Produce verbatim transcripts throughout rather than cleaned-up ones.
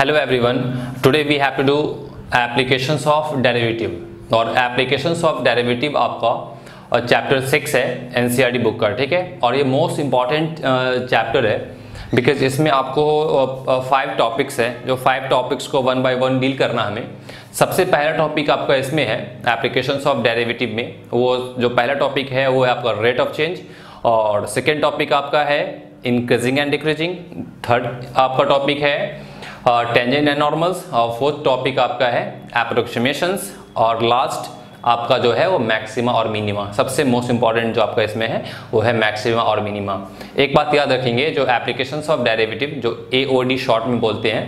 Hello everyone, today we have to do applications of derivative और applications of derivative आपका chapter six है N C E R T book का, ठीक है। और ये most important chapter है because इसमें आपको five topics है, जो five topics को one by one deal करना हमें। सबसे पहला टॉपिक आपका इसमें है applications of derivative में, वो जो पहला टॉपिक है वो है आपका rate of change, और सेकेंड टॉपिक आपका है increasing and decreasing, थर्ड आपका टॉपिक है टेंजेंट एंड नॉर्मल्स, और फोर्थ टॉपिक आपका है एप्रोक्सीमेशंस, और लास्ट आपका जो है वो मैक्सिमा और मिनिमा। सबसे मोस्ट इंपॉर्टेंट जो आपका इसमें है वो है मैक्सिमा और मिनिमा। एक बात याद रखेंगे, जो एप्लीकेशंस ऑफ डेरिवेटिव जो A O D शॉर्ट में बोलते हैं,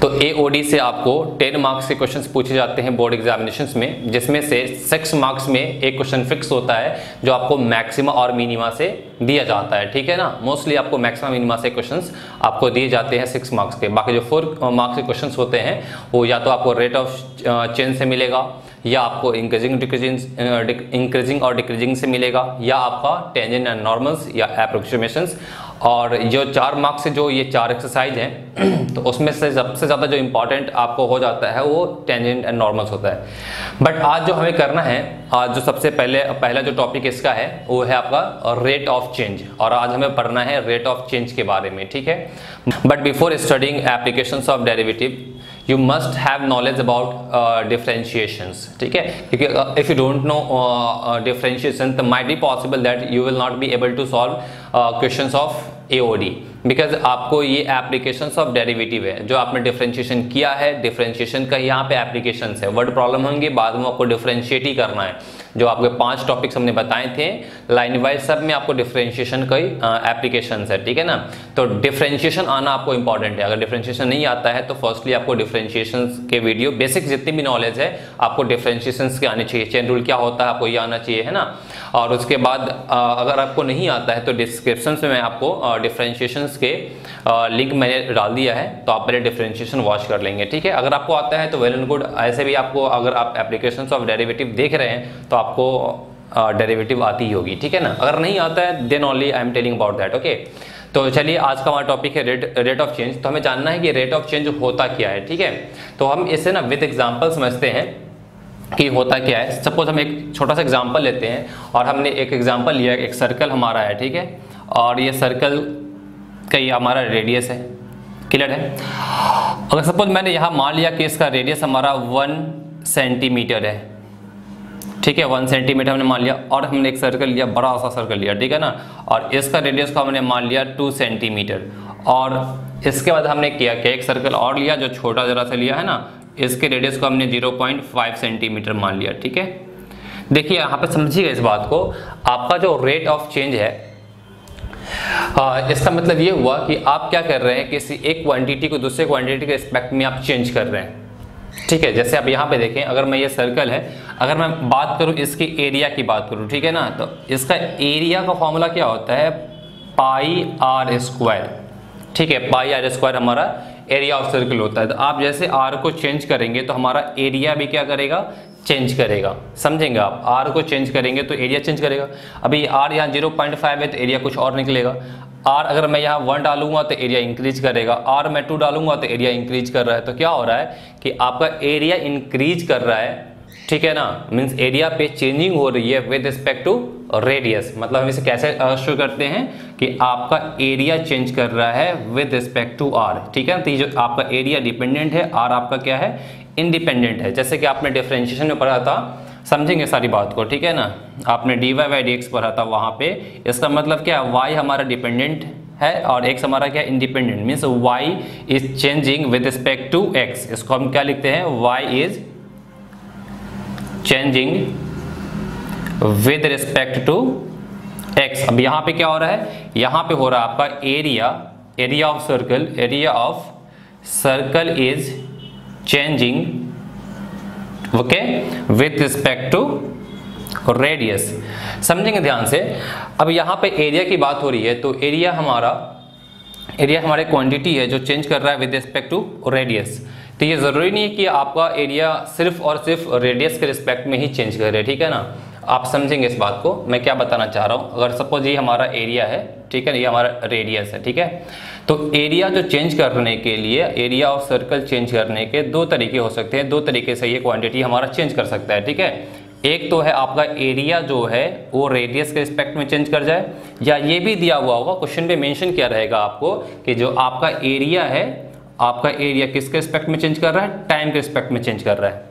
तो A O D से आपको टेन मार्क्स के क्वेश्चंस पूछे जाते हैं बोर्ड एग्जामिनेशंस में, जिसमें से सिक्स मार्क्स में एक क्वेश्चन फिक्स होता है जो आपको मैक्सिमा और मिनिमा से दिया जाता है, ठीक है ना। मोस्टली आपको मैक्सिमा मिनिमा से क्वेश्चंस आपको दिए जाते हैं सिक्स मार्क्स के। बाकी जो फोर मार्क्स के क्वेश्चंस होते हैं वो या तो आपको रेट ऑफ चेंज से मिलेगा, या आपको इंक्रीजिंग डिक्रीजिंग इंक्रीजिंग और डिक्रीजिंग से मिलेगा, या आपका टेंजेंट एंड नॉर्मल्स या एप्रोक्सीमेशंस। और जो चार मार्क्स से जो ये चार एक्सरसाइज हैं, तो उसमें से सबसे ज़्यादा जो इम्पोर्टेंट आपको हो जाता है वो टेंजेंट एंड नॉर्मल्स होता है। बट आज जो हमें करना है, आज जो सबसे पहले पहला जो टॉपिक इसका है वो है आपका रेट ऑफ चेंज, और आज हमें पढ़ना है रेट ऑफ चेंज के बारे में, ठीक है। But before studying applications of derivative you must have knowledge about differentiations, ठीक है, क्योंकि if you don't know differentiation तो might be possible that you will not be able to solve questions of A O D, because आपको ये applications of derivative है, जो आपने differentiation किया है, डिफरेंशिएशन का यहाँ पे एप्लीकेशंस है, वर्ड प्रॉब्लम होंगे, बाद में आपको डिफरेंशिएट ही करना है। जो आपके पांच टॉपिक्स हमने बताए थे लाइन वाइज, सब में आपको डिफरेंशिएशन का ही एप्लीकेशंस है, ठीक है ना। तो डिफरेंशिएशन आना आपको इंपॉर्टेंट है, अगर डिफरेंशिएशन नहीं आता है तो फर्स्टली आपको डिफरेंशिएशन के वीडियो बेसिक जितनी भी नॉलेज है आपको डिफरेंशिएशन के आने चाहिए, चेन रूल क्या होता है आपको ये आना चाहिए, है ना। और उसके बाद अगर आपको नहीं आता है तो डिस्क्रिप्शन में आपको डिफरेंशिएशन के लिंक मैंने डाल दिया है, तो आप पहले डिफरेंशिएशन वॉच कर लेंगे, ठीक है। अगर आपको आता है तो वेल एंड गुड, ऐसे भी आपको अगर आप एप्लीकेशंस ऑफ डेरिवेटिव देख रहे हैं तो आपको डेरिवेटिव आती ही होगी, ठीक है ना। अगर नहीं आता है then only I am telling about that, okay. तो चलिए, आज का हमारा टॉपिक है रेट रेट ऑफ चेंज। तो हमें जानना है कि रेट ऑफ चेंज होता क्या है, ठीक है। तो हम इसे ना विद एग्जाम्पल समझते हैं कि होता क्या है। सपोज हम एक छोटा सा एग्जाम्पल लेते हैं, और हमने एक एग्जाम्पल लिया, एक सर्कल हमारा है, ठीक है, और ये सर्कल का ये हमारा रेडियस है, क्लियर है। अगर सपोज मैंने यहाँ मान लिया कि इसका रेडियस हमारा वन सेंटीमीटर है, ठीक है, वन सेंटीमीटर हमने मान लिया, और हमने एक सर्कल लिया, बड़ा सा सर्कल लिया, ठीक है ना, और इसका रेडियस को हमने मान लिया टू सेंटीमीटर, और इसके बाद हमने किया कि एक सर्कल और लिया जो छोटा जरा सा लिया है ना, इसके रेडियस को हमने जीरो पॉइंट फाइव सेंटीमीटर मान लिया, ठीक है। देखिए यहाँ पर समझिएगा इस बात को, आपका जो रेट ऑफ चेंज है आ, इसका मतलब ये हुआ कि आप क्या कर रहे हैं, किसी एक क्वांटिटी को दूसरे क्वांटिटी के रिस्पेक्ट में आप चेंज कर रहे हैं, ठीक है। जैसे आप यहाँ पे देखें, अगर मैं ये सर्कल है, अगर मैं बात करूँ इसके एरिया की बात करूँ, ठीक है ना, तो इसका एरिया का फॉर्मूला क्या होता है, पाई आर स्क्वायर, ठीक है। पाई आर स्क्वायर हमारा एरिया ऑफ सर्कल होता है। तो आप जैसे आर को चेंज करेंगे तो हमारा एरिया भी क्या करेगा, चेंज करेगा, समझेंगे आप। आर को चेंज करेंगे तो एरिया चेंज करेगा। अभी आर यहाँ जीरो पॉइंट फाइव है तो एरिया कुछ और निकलेगा। आर अगर मैं यहाँ वन डालूंगा तो एरिया इंक्रीज करेगा, आर मैं टू डालूंगा तो एरिया इंक्रीज कर रहा है। तो क्या हो रहा है कि आपका एरिया इंक्रीज कर रहा है, ठीक है ना, मीन्स एरिया पे चेंजिंग हो रही है विद रिस्पेक्ट टू रेडियस। मतलब हम इसे कैसे शो करते हैं कि आपका एरिया चेंज कर रहा है विद रिस्पेक्ट टू आर, ठीक है। तो ये जो आपका एरिया डिपेंडेंट है, आर आपका क्या है, इंडिपेंडेंट है। जैसे कि आपने डिफरेंशिएशन में पढ़ा था, समझेंगे सारी बात को, ठीक है ना, आपने d Y by D x पढ़ा था, वहाँ पे इसका मतलब क्या है, वाई हमारा डिपेंडेंट है और एक्स हमारा क्या, independent, means y is changing with respect to x. इसको हम क्या लिखते हैं, y is changing with respect to x. अब यहाँ पे क्या हो रहा है, यहाँ पे हो रहा है आपका area, area of circle, area of circle is changing, okay, with respect to radius, समझेंगे ध्यान से। अब यहाँ पे एरिया की बात हो रही है, तो एरिया हमारा, एरिया हमारे क्वांटिटी है जो चेंज कर रहा है विद रिस्पेक्ट टू रेडियस। तो ये ज़रूरी नहीं है कि आपका एरिया सिर्फ और सिर्फ रेडियस के रिस्पेक्ट में ही चेंज करे, ठीक है ना। आप समझेंगे इस बात को मैं क्या बताना चाह रहा हूँ। अगर सपोज ये हमारा एरिया है, ठीक है, ये हमारा रेडियस है, ठीक है। तो एरिया जो चेंज करने के लिए, एरिया ऑफ सर्कल चेंज करने के दो तरीके हो सकते हैं, दो तरीके से ये क्वांटिटी हमारा चेंज कर सकता है, ठीक है। एक तो है आपका एरिया जो है वो रेडियस के रिस्पेक्ट में चेंज कर जाए, या ये भी दिया हुआ होगा क्वेश्चन में, मेंशन किया रहेगा आपको कि जो आपका एरिया है, आपका एरिया किसके रिस्पेक्ट में चेंज कर रहा है, टाइम के रिस्पेक्ट में चेंज कर रहा है,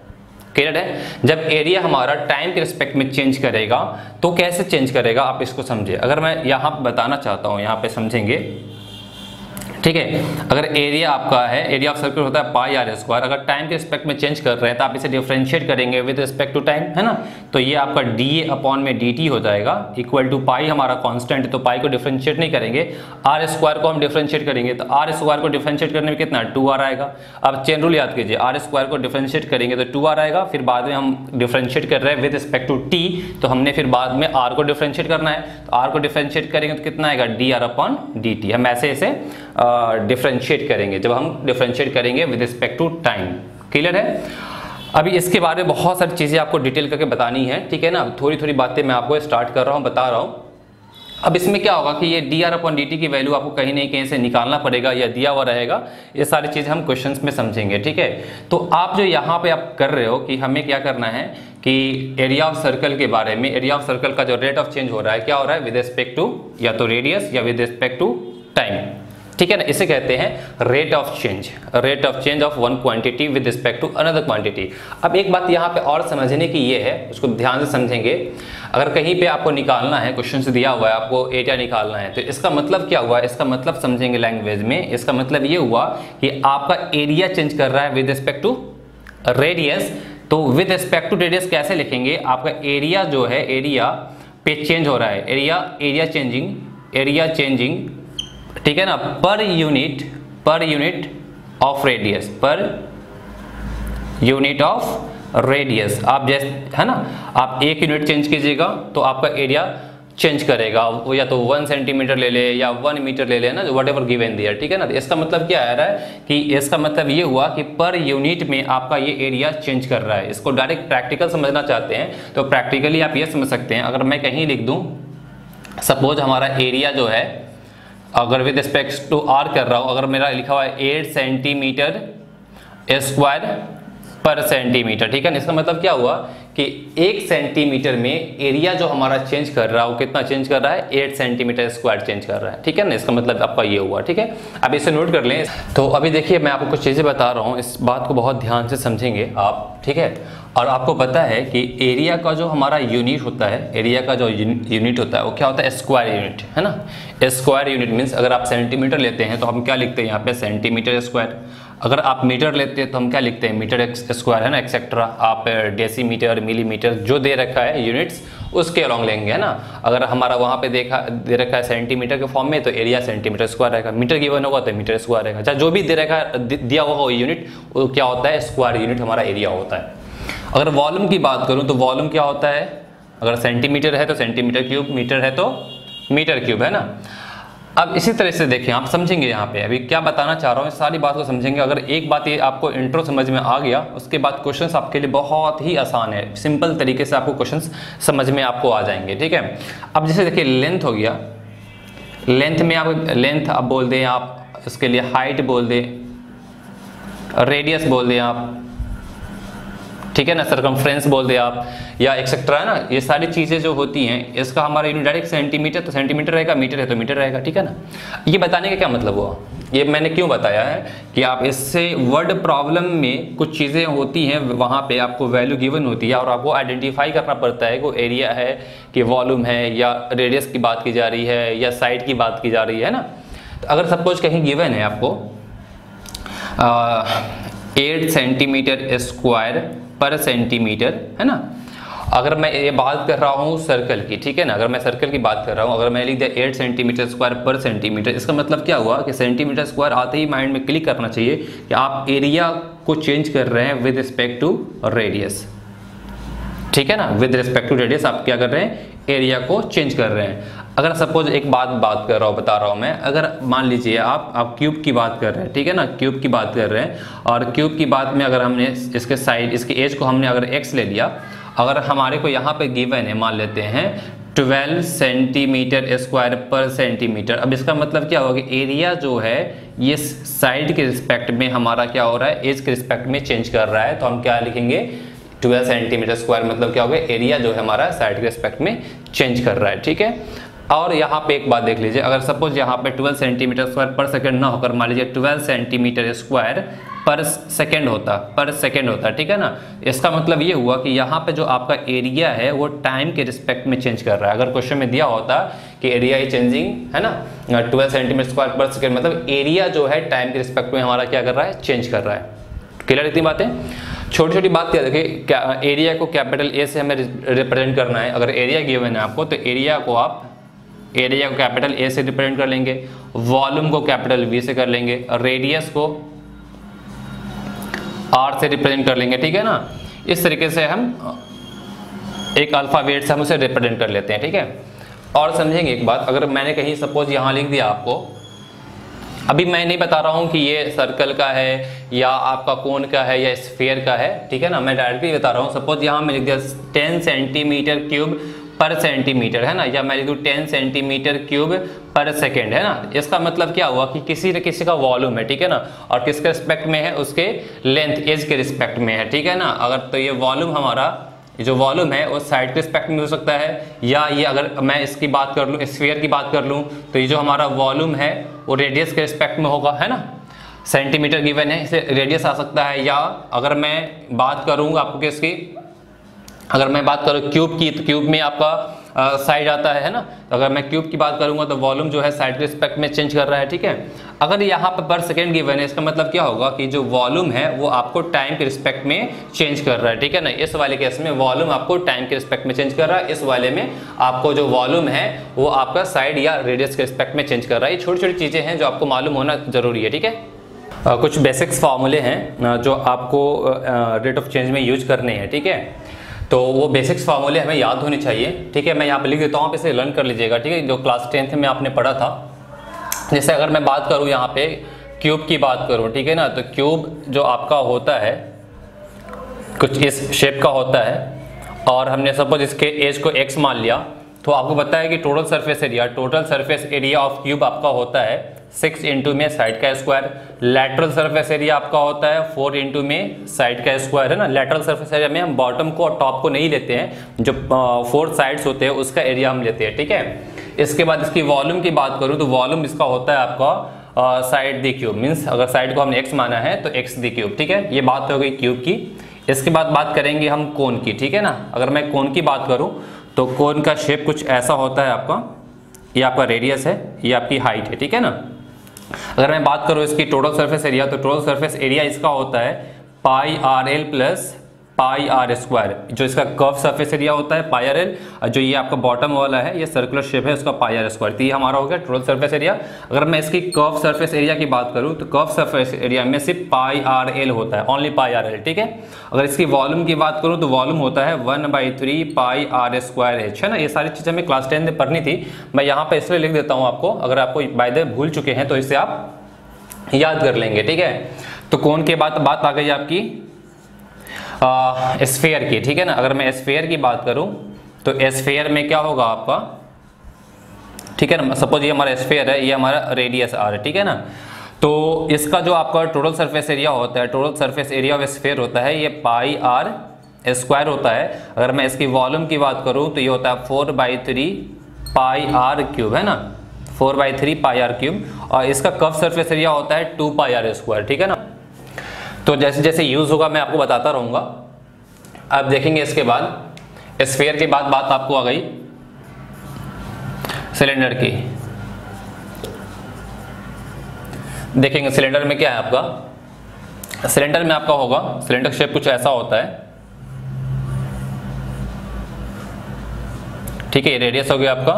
क्लियर है। जब एरिया हमारा टाइम के रिस्पेक्ट में चेंज करेगा तो कैसे चेंज करेगा, आप इसको समझिए। अगर मैं यहाँ बताना चाहता हूँ, यहाँ पे समझेंगे, ठीक है। अगर एरिया आपका है, एरिया ऑफ सर्कल होता है पाई आर स्क्वायर, अगर टाइम के रिस्पेक्ट में चेंज कर रहे हैं तो आप इसे डिफ्रेंशिएट करेंगे विद रिस्पेक्ट टू टाइम, है ना। तो ये आपका डी ए अपॉन में डी टी हो जाएगा, इक्वल टू पाई हमारा कांस्टेंट है तो पाई को डिफ्रेंशिएट नहीं करेंगे, आर स्क्वायर को हम डिफ्रेंशिएट करेंगे। तो आर स्क्वायर को डिफ्रेंशिएट करने में कितना टू आर आएगा। अब चेन रूल याद कीजिए, आर स्क्वायर को डिफ्रेंशिएट करेंगे तो टू आर आएगा, फिर बाद में हम डिफ्रेंशिएट कर रहे हैं विद रिस्पेक्ट टू टी, तो हमने फिर बाद में आर को डिफ्रेंशिएट करना है, तो आर को डिफ्रेंशिएट करेंगे तो कितना आएगा D R upon D T. हम ऐसे ऐसे डिफरेंशिएट uh, करेंगे जब हम डिफरेंशिएट करेंगे with respect to time, clear है। अभी इसके बारे में बहुत सारी चीज़ें आपको डिटेल करके बतानी है, ठीक है ना। थोड़ी थोड़ी बातें मैं आपको स्टार्ट कर रहा हूँ, बता रहा हूँ। अब इसमें क्या होगा कि ये D R upon D T की वैल्यू आपको कहीं नहीं कहीं से निकालना पड़ेगा, या दिया हुआ रहेगा, ये सारी चीज़ें हम क्वेश्चंस में समझेंगे, ठीक है। तो आप जो यहाँ पे आप कर रहे हो कि हमें क्या करना है कि एरिया ऑफ सर्कल के बारे में, एरिया ऑफ सर्कल का जो रेट ऑफ चेंज हो रहा है क्या हो रहा है विद रिस्पेक्ट टू या तो रेडियस या विद रिस्पेक्ट टू टाइम, ठीक है ना। इसे कहते हैं rate of change, rate of change of one quantity with respect to another quantity. अब एक बात यहाँ पे और समझने की ये है, उसको ध्यान से समझेंगे। अगर कहीं पे आपको निकालना है, क्वेश्चन से दिया हुआ है आपको एरिया निकालना है, तो इसका मतलब क्या हुआ, इसका मतलब समझेंगे लैंग्वेज में। इसका मतलब ये हुआ कि आपका एरिया चेंज कर रहा है विद रिस्पेक्ट टू रेडियस, तो विद रिस्पेक्ट टू रेडियस कैसे लिखेंगे, आपका एरिया जो है एरिया पे चेंज हो रहा है, area area changing area changing ठीक है ना, per unit per unit of radius, per unit of radius. आप जैसे है ना, आप एक यूनिट चेंज कीजिएगा तो आपका एरिया चेंज करेगा, वो या तो वन सेंटीमीटर ले ले या वन मीटर ले ले ना, वट एवर गिवन दिया, ठीक है ना। इसका मतलब क्या आ रहा है कि इसका मतलब ये हुआ कि पर यूनिट में आपका ये एरिया चेंज कर रहा है। इसको डायरेक्ट प्रैक्टिकल समझना चाहते हैं तो प्रैक्टिकली आप ये समझ सकते हैं। अगर मैं कहीं लिख दूँ, सपोज हमारा एरिया जो है, अगर विद रिस्पेक्ट टू आर कर रहा हूँ, अगर मेरा लिखा हुआ है eight centimetre square per centimetre, ठीक है ना। इसका मतलब क्या हुआ कि एक सेंटीमीटर में एरिया जो हमारा चेंज कर रहा है वो कितना चेंज कर रहा है, एट सेंटीमीटर स्क्वायर चेंज कर रहा है, ठीक है ना। इसका मतलब आपका ये हुआ, ठीक है। अब इसे नोट कर लें। तो अभी देखिए मैं आपको कुछ चीज़ें बता रहा हूँ, इस बात को बहुत ध्यान से समझेंगे आप, ठीक है। और आपको पता है कि एरिया का जो हमारा यूनिट होता है, एरिया का जो यूनिट होता है वो क्या होता है, स्क्वायर यूनिट, है ना। स्क्वायर यूनिट मीन्स अगर आप सेंटीमीटर लेते हैं तो हम क्या लिखते हैं यहाँ पे सेंटीमीटर स्क्वायर, अगर आप मीटर लेते हैं तो हम क्या लिखते हैं मीटर स्क्वायर, है ना, एक्सेट्रा। आप डेसीमीटर, मिलीमीटर जो दे रखा है यूनिट्स उसके अलॉन्ग लेंगे, है ना। अगर हमारा वहाँ पे देखा दे रखा है सेंटीमीटर के फॉर्म में तो एरिया सेंटीमीटर स्क्वायर रहेगा, मीटर गिवन होगा तो मीटर स्क्वायर रहेगा, चाहे जो भी दे रखा दिया हुआ हो यूनिट वो क्या होता है स्क्वायर यूनिट हमारा एरिया होता है। अगर वॉल्यूम की बात करूं तो वॉल्यूम क्या होता है, अगर सेंटीमीटर है तो सेंटीमीटर क्यूब, मीटर है तो मीटर क्यूब, है ना। अब इसी तरह से देखें, आप समझेंगे यहाँ पे अभी क्या बताना चाह रहा हूँ, सारी बात को समझेंगे। अगर एक बात ये आपको इंट्रो समझ में आ गया, उसके बाद क्वेश्चंस आपके लिए बहुत ही आसान है, सिंपल तरीके से आपको क्वेश्चंस समझ में आपको आ जाएंगे, ठीक है। अब जैसे देखिए लेंथ हो गया, लेंथ में आप लेंथ आप बोल दें, आप इसके लिए हाइट बोल दें, रेडियस बोल दें आप, ठीक है ना, सरकमफ्रेंस बोल दे आप, या एक्सेट्रा, है ना। ये सारी चीज़ें जो होती हैं इसका हमारा यूनिट डायरेक्ट सेंटीमीटर तो सेंटीमीटर रहेगा, मीटर है तो मीटर रहेगा, ठीक है ना। ये बताने का क्या मतलब हुआ, ये मैंने क्यों बताया है कि आप इससे वर्ड प्रॉब्लम में कुछ चीज़ें होती हैं, वहाँ पे आपको वैल्यू गिवन होती है और आपको आइडेंटिफाई करना पड़ता है कि वो एरिया है कि वॉल्यूम है या रेडियस की बात की जा रही है या साइड की बात की जा रही है ना। तो अगर सपोज कहीं गिवन है आपको eight centimetre square per centimetre, है ना। अगर मैं ये बात कर रहा हूँ सर्कल की, ठीक है ना, अगर मैं सर्कल की बात कर रहा हूँ, अगर मैं लिख दिया eight centimetre square per centimetre, इसका मतलब क्या हुआ कि सेंटीमीटर स्क्वायर आते ही माइंड में क्लिक करना चाहिए कि आप एरिया को चेंज कर रहे हैं विद रिस्पेक्ट टू रेडियस, ठीक है ना। विद रिस्पेक्ट टू रेडियस आप क्या कर रहे हैं, एरिया को चेंज कर रहे हैं। अगर सपोज एक बात बात कर रहा हूँ बता रहा हूँ मैं, अगर मान लीजिए आप आप क्यूब की बात कर रहे हैं, ठीक है ना, क्यूब की बात कर रहे हैं। और क्यूब की बात में अगर हमने इसके साइड, इसके एज को हमने अगर एक्स ले लिया, अगर हमारे को यहाँ पे गिवन है, मान लेते हैं twelve centimetre square per centimetre. अब इसका मतलब क्या होगा कि एरिया जो है ये साइड के रिस्पेक्ट में हमारा क्या हो रहा है, एज के रिस्पेक्ट में चेंज कर रहा है। तो हम क्या लिखेंगे ट्वेल्व सेंटीमीटर स्क्वायर, मतलब क्या होगा एरिया जो है हमारा साइड के रिस्पेक्ट में चेंज कर रहा है। ठीक है, और यहाँ पे एक बात देख लीजिए, अगर सपोज यहाँ पे twelve centimetre square per second ना होकर मान लीजिए twelve centimetre square per second होता पर सेकंड होता ठीक है ना। इसका मतलब ये हुआ कि यहाँ पे जो आपका एरिया है वो टाइम के रिस्पेक्ट में चेंज कर रहा है। अगर क्वेश्चन में दिया होता कि एरिया इज चेंजिंग है ना twelve centimetre square per second, मतलब एरिया जो है टाइम के रिस्पेक्ट में हमारा क्या कर रहा है, चेंज कर रहा है। क्लियर इतनी बातें, छोटी छोटी बात क्या देखिए, क्या एरिया को कैपिटल ए से हमें रिप्रेजेंट करना है। अगर एरिया गिवन है आपको तो एरिया को आप एरिया को कैपिटल ए से रिप्रेजेंट कर लेंगे, वॉल्यूम को कैपिटल वी से कर लेंगे, रेडियस को आर से रिप्रेजेंट कर लेंगे। ठीक है ना, इस तरीके से हम एक अल्फाबेट से हम उसे रिप्रेजेंट कर लेते हैं। ठीक है, और समझेंगे एक बात, अगर मैंने कहीं सपोज यहाँ लिख दिया आपको, अभी मैं नहीं बता रहा हूँ कि ये सर्कल का है या आपका कोन का है या स्फीयर का है, ठीक है ना, मैं डायरेक्टली बता रहा हूँ। सपोज यहाँ मैं लिख दिया ten centimetre cube per centimetre है ना, या मैं लिख दूँ ten centimetre cube per second है ना। इसका मतलब क्या हुआ कि किसी न किसी का वॉल्यूम है, ठीक है ना, और किसके रिस्पेक्ट में है, उसके लेंथ एज के रिस्पेक्ट में है। ठीक है ना, अगर तो ये वॉल्यूम हमारा जो वॉल्यूम है वो साइड के रिस्पेक्ट में हो सकता है, या ये अगर मैं इसकी बात कर लूँ स्फीयर की बात कर लूँ तो ये जो हमारा वॉल्यूम है वो रेडियस के रिस्पेक्ट में होगा, है ना। सेंटीमीटर गिवन है इसे रेडियस आ सकता है, या अगर मैं बात करूँगा आपको किसकी, अगर मैं बात करूँ क्यूब की तो क्यूब में आपका साइड आता है, है ना। तो अगर मैं क्यूब की बात करूँगा तो वॉल्यूम जो है साइड के रिस्पेक्ट में चेंज कर रहा है। ठीक है, अगर यहाँ पर पर सेकेंड गिवन है, इसका मतलब क्या होगा कि जो वॉल्यूम है वो आपको टाइम के रिस्पेक्ट में चेंज कर रहा है। ठीक है ना, इस वाले केस में वॉल्यूम आपको टाइम के रिस्पेक्ट में चेंज कर रहा है, इस वाले में आपको जो वॉल्यूम है वो आपका साइड या रेडियस के रिस्पेक्ट में चेंज कर रहा है। ये छोटी छोटी चीज़ें हैं जो आपको मालूम होना जरूरी है। ठीक है, कुछ बेसिक्स फार्मूले हैं जो आपको रेट ऑफ चेंज में यूज करने हैं। ठीक है, तो वो बेसिक्स फार्मूले हमें याद होने चाहिए। ठीक है, मैं यहाँ पे लिख देता हूँ, आप इसे लर्न कर लीजिएगा। ठीक है, जो क्लास टेंथ में आपने पढ़ा था, जैसे अगर मैं बात करूँ यहाँ पे क्यूब की बात करूँ, ठीक है ना, तो क्यूब जो आपका होता है कुछ इस शेप का होता है, और हमने सपोज इसके एज को एक्स मान लिया, तो आपको पता है कि total surface area total surface area of cube आपका होता है सिक्स इंटू में साइड का स्क्वायर। लैटरल सरफेस एरिया आपका होता है फोर इंटू में साइड का स्क्वायर, है ना। लैटरल सरफेस एरिया में हम बॉटम को और टॉप को नहीं लेते हैं, जो फोर साइड्स होते हैं उसका एरिया हम लेते हैं। ठीक है, इसके बाद इसकी वॉल्यूम की बात करूँ तो वॉल्यूम इसका होता है आपका साइड दी क्यूब, मीन्स अगर साइड को हमने एक्स माना है तो एक्स दी क्यूब। ठीक है, ये बात हो गई क्यूब की। इसके बाद बात करेंगे हम कोन की। ठीक है ना, अगर मैं कोन की बात करूँ तो कोन का शेप कुछ ऐसा होता है आपका, ये आपका रेडियस है, ये आपकी हाइट है। ठीक है ना, अगर मैं बात करूँ इसकी टोटल सरफेस एरिया तो टोटल सरफेस एरिया इसका होता है pi R L plus pi are square, जो इसका कर्व सरफेस एरिया होता है पाई आर एल, जो ये आपका बॉटम वाला है ये सर्कुलर शेप है उसका पाई आर स्क्वायर। तो ये हमारा हो गया टोटल सरफेस एरिया। अगर मैं इसकी कर्व सरफेस एरिया की बात करूँ तो कर्व सरफेस एरिया में सिर्फ पाई आर एल होता है, ओनली पाई आर एल। ठीक है, अगर इसकी वॉल्यूम की बात करूँ तो वॉल्यूम होता है one by three pi are square h, है ना। ये सारी चीज़ें हमें क्लास टेन में पढ़नी थी, मैं यहाँ पर इसलिए लिख देता हूँ आपको, अगर आपको बाय द वे भूल चुके हैं तो इसे आप याद कर लेंगे। ठीक है, तो कोन के बाद बात आ गई आपकी स्फीयर की। ठीक है ना, अगर मैं स्फीयर की बात करूं तो स्फीयर में क्या होगा आपका, ठीक है ना, सपोज ये हमारा स्फीयर है, ये हमारा रेडियस आर है। ठीक है ना, तो इसका जो आपका टोटल सरफेस एरिया होता है total surface area of sphere होता है ये पाई आर स्क्वायर होता है। अगर मैं इसकी वॉल्यूम की बात करूं तो ये होता है four by three pi are cube, है ना, four by three pi are cube, और इसका कर्व सरफेस एरिया होता है टू पाई आर स्क्वायर। ठीक है ना, तो जैसे जैसे यूज़ होगा मैं आपको बताता रहूँगा। अब देखेंगे इसके बाद स्फीयर के बाद बात आपको आ गई सिलेंडर की। देखेंगे सिलेंडर में क्या है आपका, सिलेंडर में आपका होगा सिलेंडर का शेप कुछ ऐसा होता है। ठीक है, ये रेडियस हो गया आपका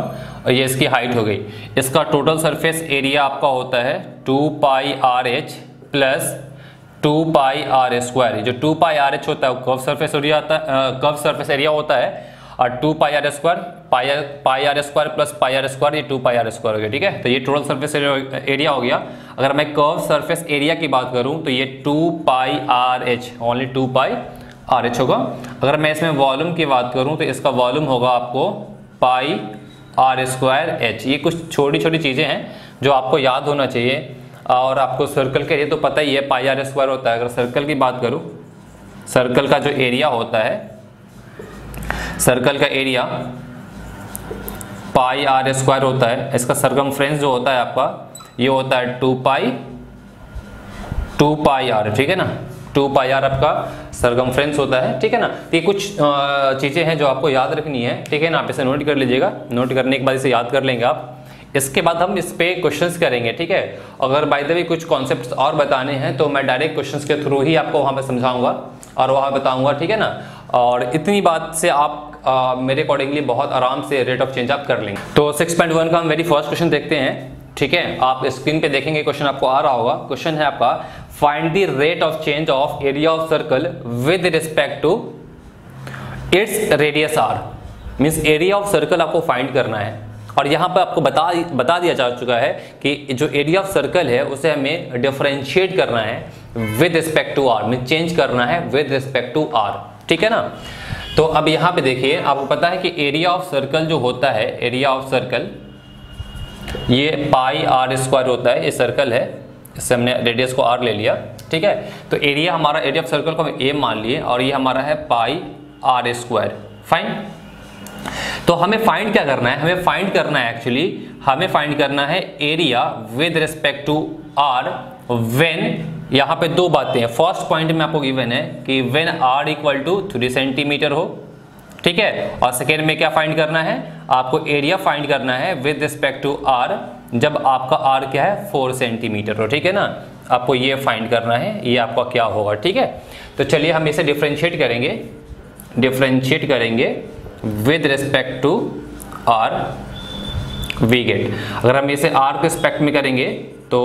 और ये इसकी हाइट हो गई। इसका टोटल सरफेस एरिया आपका होता है two pi R H plus two pi are square, जो टू पाई आर एच होता है कर्व सरफेस एरिया आता है कर्व सरफेस एरिया होता है, और two pi are square pi r pi are square plus pi are square, ये two pi are square हो गया। ठीक है, तो ये टोटल सरफेस एरिया हो गया। अगर मैं कर्व सरफेस एरिया की बात करूं तो ये two pi R H, only two pi R H होगा। अगर मैं इसमें वॉल्यूम की बात करूं तो इसका वॉल्यूम होगा आपको पाई आर स्क्वायर एच। ये कुछ छोटी छोटी चीज़ें हैं जो आपको याद होना चाहिए। और आपको सर्कल के लिए तो पता ही है पाई आर स्क्वायर होता है। अगर सर्कल की बात करूं, सर्कल का जो एरिया होता है, सर्कल का एरिया पाई आर स्क्वायर होता है। इसका सर्कमफ्रेंस जो होता है आपका ये होता है two pi two pi r, ठीक है ना। टू पाई आर आपका सर्कमफ्रेंस होता है, ठीक है ना। ये कुछ चीज़ें हैं जो आपको याद रखनी है, ठीक है ना। आप इसे नोट कर लीजिएगा, नोट करने के बाद इसे याद कर लेंगे आप। इसके बाद हम इस पर क्वेश्चंस करेंगे, ठीक है। अगर बाय द वे कुछ कॉन्सेप्ट्स और बताने हैं तो मैं डायरेक्ट क्वेश्चंस के थ्रू ही आपको वहाँ पर समझाऊंगा और वहाँ बताऊंगा, ठीक है ना। और इतनी बात से आप आ, मेरे अकॉर्डिंगली बहुत आराम से रेट ऑफ चेंज आप कर लेंगे। तो सिक्स पॉइंट वन का हम वेरी फर्स्ट क्वेश्चन देखते हैं, ठीक है। आप स्क्रीन पे देखेंगे क्वेश्चन आपको आ रहा होगा। क्वेश्चन है आपका find the rate of change of area of circle with respect to its radius are. Means area of circle आपको फाइंड करना है। और यहाँ पर आपको बता बता दिया जा चुका है कि जो एरिया ऑफ सर्कल है उसे हमें डिफरेंशिएट करना है विद रिस्पेक्ट टू आर, में चेंज करना है विद रिस्पेक्ट टू आर, ठीक है ना। तो अब यहाँ पे देखिए, आपको पता है कि एरिया ऑफ सर्कल जो होता है, एरिया ऑफ सर्कल ये पाई आर स्क्वायर होता है। ये सर्कल है, इससे हमने रेडियस को आर ले लिया, ठीक है। तो एरिया हमारा, एरिया ऑफ सर्कल को हम ए मान लिए और ये हमारा है पाई आर स्क्वायर, फाइन। तो हमें फाइंड क्या करना है, हमें फाइंड करना है एक्चुअली हमें फाइंड करना है area with respect to r when, यहाँ पे दो बातें हैं। फर्स्ट पॉइंट में आपको गिवन है कि when r equal to three centimetre हो, ठीक है। और सेकेंड में क्या फाइंड करना है, आपको एरिया फाइंड करना है विद रिस्पेक्ट टू आर जब आपका आर क्या है फोर सेंटीमीटर हो, ठीक है ना। आपको ये फाइंड करना है, ये आपका क्या होगा, ठीक है। तो चलिए हम इसे डिफ्रेंशिएट करेंगे, डिफ्रेंशिएट करेंगे with respect to are we get. अगर हम इसे आर के रिस्पेक्ट में करेंगे तो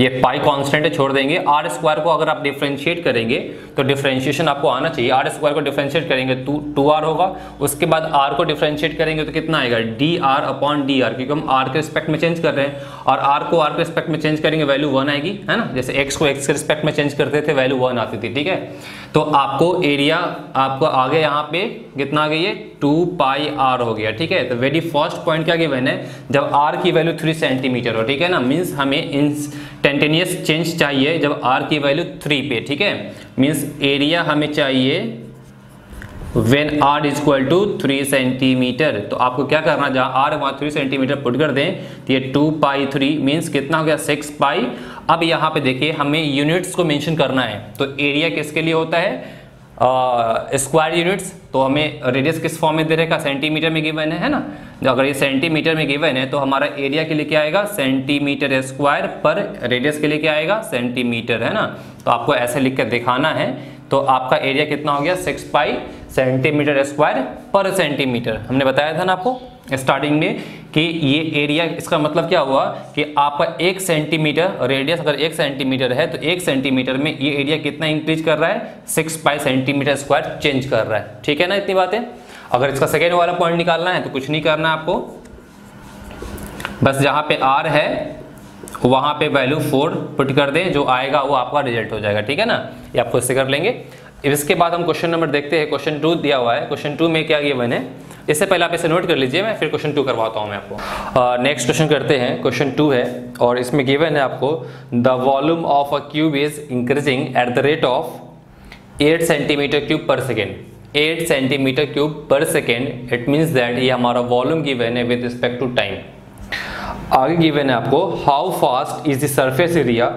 ये पाई कांस्टेंट है, छोड़ देंगे। आर स्क्वायर को अगर आप डिफ्रेंशिएट करेंगे तो डिफ्रेंशिएशन आपको आना चाहिए। आर स्क्वायर को डिफ्रेंशिएट करेंगे तो टू आर होगा। उसके बाद आर को डिफ्रेंशिएट करेंगे तो कितना आएगा, D R upon D r, क्योंकि हम आर के रिस्पेक्ट में चेंज कर रहे हैं। और आर को आर के रिस्पेक्ट में चेंज करेंगे वैल्यू वन आएगी, है ना। जैसे एक्स को एक्स के रिस्पेक्ट में चेंज करते थे वैल्यू वन आती थी, ठीक है। तो आपको एरिया आपको आगे यहाँ पे कितना आ गई है, टू पाई आर हो गया, ठीक है। तो वेरी फर्स्ट पॉइंट क्या गिवन है, जब आर की वैल्यू थ्री सेंटीमीटर हो, ठीक है ना। मीन्स हमें इंस्टेंटेनियस चेंज चाहिए जब आर की वैल्यू थ्री पे, ठीक है। मीन्स एरिया हमें चाहिए when r equal to three centimetre. तो आपको क्या करना, जहाँ आर वहाँ थ्री सेंटीमीटर पुट कर दें तो ये टू पाई थ्री मीन्स कितना हो गया, सिक्स पाई। अब यहाँ पे देखिए हमें यूनिट्स को मेंशन करना है। तो एरिया किसके लिए होता है, स्क्वायर यूनिट्स। तो हमें रेडियस किस फॉर्म में दे रखा, सेंटीमीटर में गिवन है, है ना। अगर ये सेंटीमीटर में गिवन है तो हमारा एरिया के लिए क्या आएगा, सेंटीमीटर स्क्वायर पर रेडियस के लिए क्या आएगा, सेंटीमीटर, है ना। तो आपको ऐसे लिख कर दिखाना है। तो आपका एरिया कितना हो गया, six pi centimetre square per centimetre. हमने बताया था ना आपको स्टार्टिंग में कि ये एरिया, इसका मतलब क्या हुआ कि आपका एक सेंटीमीटर रेडियस अगर एक सेंटीमीटर है तो एक सेंटीमीटर में ये एरिया कितना इंक्रीज कर रहा है, six pi centimetre square change कर रहा है, ठीक है ना। इतनी बातें। अगर इसका सेकेंड वाला पॉइंट निकालना है तो कुछ नहीं करना है आपको, बस जहाँ पे आर है वहाँ पे वैल्यू फोर पुट कर दें, जो आएगा वो आपका रिजल्ट हो जाएगा, ठीक है ना। ये आपको इससे कर लेंगे। इसके बाद हम क्वेश्चन नंबर देखते हैं, क्वेश्चन टू दिया हुआ है। क्वेश्चन टू में क्या गिवन है, इससे पहले आप इसे नोट कर लीजिए, मैं फिर क्वेश्चन टू करवाता हूँ मैं आपको। नेक्स्ट uh, क्वेश्चन करते हैं, क्वेश्चन टू है और इसमें गिवन है आपको the volume of a cube is increasing at the rate of eight centimetre cube per second, eight centimetre cube per second. It means that ये हमारा वॉल्यूम गिवन है विद रिस्पेक्ट टू टाइम। आगे given है आपको how fast is the surface area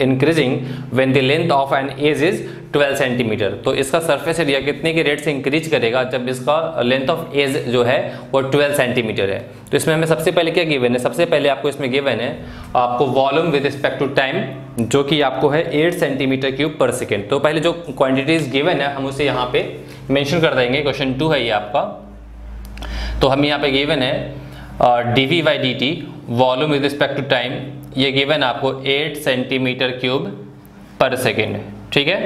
increasing when the length of an edge is twelve centimetre. तो इसका surface area कितने के रेट से इंक्रीज करेगा जब इसका लेंथ ऑफ एज जो है वो ट्वेल्व सेंटीमीटर है। तो इसमें हमें सबसे पहले क्या गिवन है, सबसे पहले आपको इसमें गिवन है आपको volume with respect to time जो कि आपको है eight centimetre cube per second. तो पहले जो क्वान्टिटीज गिवन है हम उसे यहाँ पे मैंशन कर देंगे। क्वेश्चन टू है ये आपका। तो हमें यहाँ पे गिवन है D we by D t volume with respect to time, ये गिवन आपको eight centimetre cube per second, ठीक है।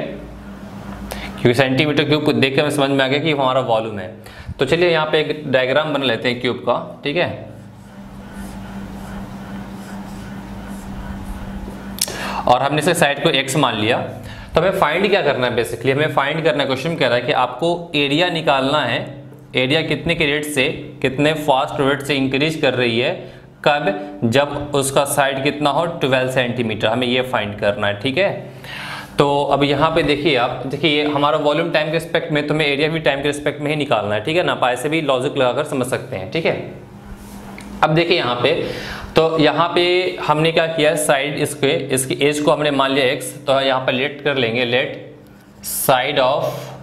क्योंकि सेंटीमीटर क्यूब को देख कर हमें समझ में आ गया कि हमारा वॉल्यूम है। तो चलिए यहाँ पे एक डायग्राम बना लेते हैं क्यूब का, ठीक है। और हमने इसे साइड को एक्स मान लिया। तो हमें फाइंड क्या करना है, बेसिकली हमें फाइंड करना है। क्वेश्चन कह रहा है कि आपको एरिया निकालना है, एरिया कितने के रेट से, कितने फास्ट रेट से इंक्रीज कर रही है, कब, जब उसका साइड कितना हो बारह सेंटीमीटर, हमें ये फाइंड करना है। ठीक है, तो अब यहाँ पे देखिए आप, देखिए हमारा वॉल्यूम टाइम के रिस्पेक्ट में, तो हमें एरिया भी टाइम के रिस्पेक्ट में ही निकालना है। ठीक है ना, पाए से भी लॉजिक लगाकर समझ सकते हैं। ठीक है, अब देखिए यहाँ पे, तो यहाँ पे हमने क्या किया, साइड इसके इसकी एज को हमने मान लिया एक्स, तो यहाँ पर लेट कर लेंगे, लेट साइड ऑफ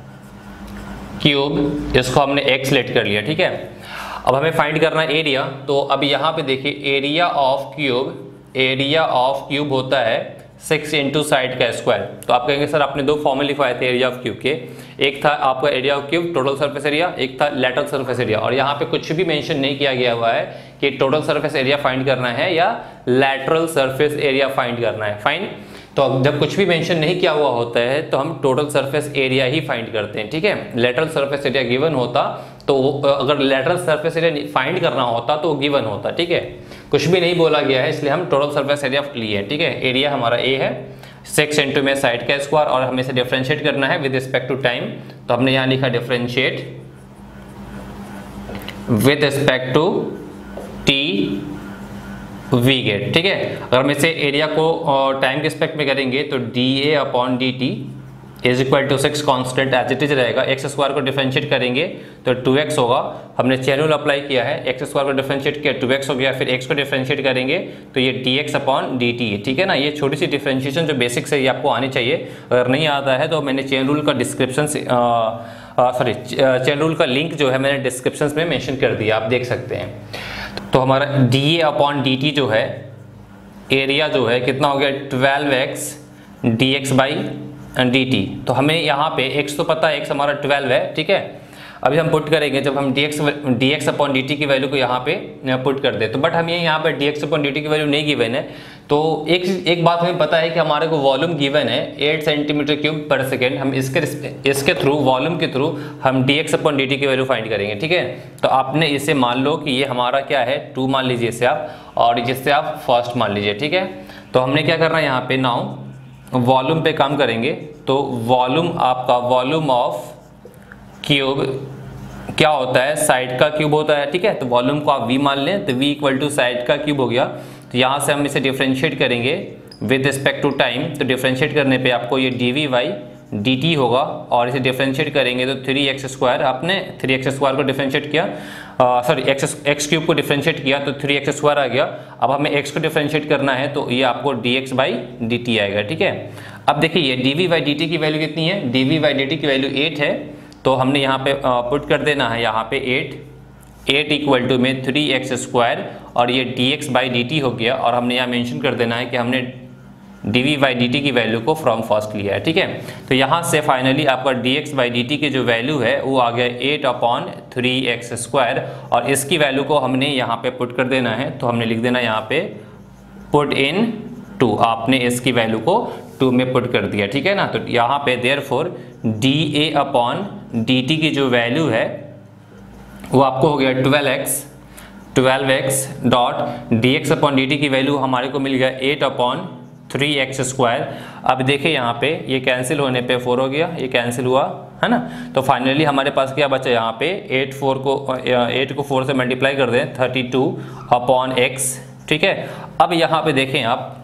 क्यूब, इसको हमने एक्स लेट कर लिया। ठीक है, अब हमें फाइंड करना है एरिया, तो अब यहाँ पे देखिए area of cube, area of cube होता है सिक्स इंटू साइड का स्क्वायर। तो आप कहेंगे सर आपने दो फॉर्मूले लिखवाए थे एरिया ऑफ क्यूब के, एक था आपका area of cube total surface area, एक था लैटरल सरफेस एरिया, और यहाँ पे कुछ भी मेंशन नहीं किया गया हुआ है कि टोटल सरफेस एरिया फाइंड करना है या लैटरल सरफेस एरिया फाइंड करना है। फाइन, तो जब कुछ भी मेंशन नहीं किया हुआ होता है तो हम टोटल सरफेस एरिया ही फाइंड करते हैं। ठीक है, लैटरल सरफेस एरिया गिवन होता तो, अगर लैटरल सरफेस एरिया फाइंड करना होता तो गिवन होता। ठीक है, कुछ भी नहीं बोला गया है इसलिए हम टोटल सरफेस एरिया लिए। ठीक है, एरिया हमारा ए है सिक्स इंटू में साइड का स्क्वायर, और हमें इसे डिफ्रेंशिएट करना है विद रिस्पेक्ट टू टाइम, तो हमने यहाँ लिखा differentiate with respect to t we get. ठीक है, अगर हम इसे एरिया को टाइम के रिस्पेक्ट में करेंगे तो D A upon D T is equal to six constant as it is रहेगा, एक्स स्क्वायर को डिफ्रेंशिएट करेंगे तो टू एक्स होगा, हमने चैन रूल अप्लाई किया है, एक्स स्क्वायर को डिफ्रेंशिएट किया टू एक्स हो गया, फिर एक्स को डिफ्रेंशिएट करेंगे तो ये D x upon D T है। ठीक है ना, ये छोटी सी डिफ्रेंशिएशन जो बेसिक्स है ये आपको आनी चाहिए, अगर नहीं आता है तो मैंने चैन रूल का डिस्क्रिप्शन, सॉरी चैन रूल का लिंक जो है मैंने डिस्क्रिप्शन में मैंशन कर दिया, आप देख सकते हैं। तो हमारा डी ए अपॉन डी टी जो है, एरिया जो है कितना हो गया twelve x d x by D T, तो हमें यहाँ पे x तो पता है, x हमारा ट्वेल्व है। ठीक है, अभी हम पुट करेंगे, जब हम dx dx upon D T की वैल्यू को यहाँ पे पुट कर दे, तो बट हमें यहाँ पे dx अपॉन डी टी की वैल्यू नहीं गिवन है। तो एक एक बात हमें पता है कि हमारे को वॉल्यूम गिवन है eight centimetre cube per second, हम इसके इसके थ्रू, वॉल्यूम के थ्रू हम dx अपॉन डी टी की वैल्यू फाइंड करेंगे। ठीक है, तो आपने इसे मान लो कि ये हमारा क्या है टू मान लीजिए इसे आप, और जिससे आप फर्स्ट मान लीजिए। ठीक है, तो हमने क्या करना है यहाँ पे, नाउ वॉल्यूम पे काम करेंगे, तो वॉल्यूम आपका वॉल्यूम ऑफ क्यूब क्या होता है, साइड का क्यूब होता है। ठीक है, तो वॉल्यूम को आप v मान लें, तो v इक्वल टू साइड का क्यूब हो गया, तो यहाँ से हम इसे डिफ्रेंशिएट करेंगे विद रिस्पेक्ट टू टाइम, तो डिफ्रेंशिएट करने पे आपको ये d we Y d T होगा, और इसे डिफ्रेंशिएट करेंगे तो थ्री एक्स स्क्वायर, आपने थ्री एक्स स्क्वायर को डिफ्रेंशिएट किया, सॉरी एक्स एक्स क्यूब को डिफ्रेंशिएट किया तो थ्री एक्स स्क्वायर आ गया, अब हमें एक्स को डिफ्रेंशिएट करना है तो ये आपको d x by D t आएगा। ठीक है, अब देखिए ये d we by D T की वैल्यू कितनी है, D we by D T की वैल्यू एट है, तो हमने यहाँ पे पुट कर देना है यहाँ पे एट, एट इक्वल टू में थ्री एक्स स्क्वायर, और ये D x by D T हो गया, और हमने यहाँ मैंशन कर देना है कि हमने d we by D T की वैल्यू को फ्रॉम फर्स्ट लिया है। ठीक है, तो यहाँ से फाइनली आपका D x by D T की जो वैल्यू है वो आ गया eight upon three x square, और इसकी वैल्यू को हमने यहाँ पे पुट कर देना है, तो हमने लिख देना यहाँ पे पुट इन टू, आपने इसकी वैल्यू को टू में पुट कर दिया। ठीक है ना, तो यहाँ पे देयर फोर डी ए अपॉन डी टी की जो वैल्यू है वो आपको हो गया twelve x twelve x dot d x upon D T की वैल्यू हमारे को मिल गया eight upon three x square. अब देखिए यहाँ पे ये कैंसिल होने पे फोर हो गया, ये कैंसिल हुआ है ना, तो फाइनली हमारे पास क्या बचा यहाँ पे, एट फोर को एट को फोर से मल्टीप्लाई कर दें, थर्टी टू अपॉन एक्स। ठीक है, अब यहाँ पे देखें आप,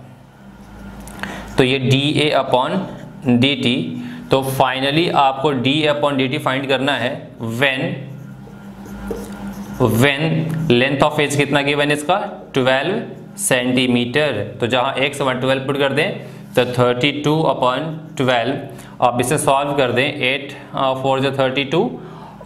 तो ये डी ए अपॉन डी टी, तो फाइनली आपको डी ए अपॉन डी टी फाइंड करना है when when length of edge कितना गिवन इसका ट्वेल्व सेंटीमीटर, तो जहाँ x अपॉन ट्वेल्व पुट कर दें तो थर्टी टू अपॉन ट्वेल्व, आप इसे सॉल्व कर दें, एट फोर जो थर्टी टू,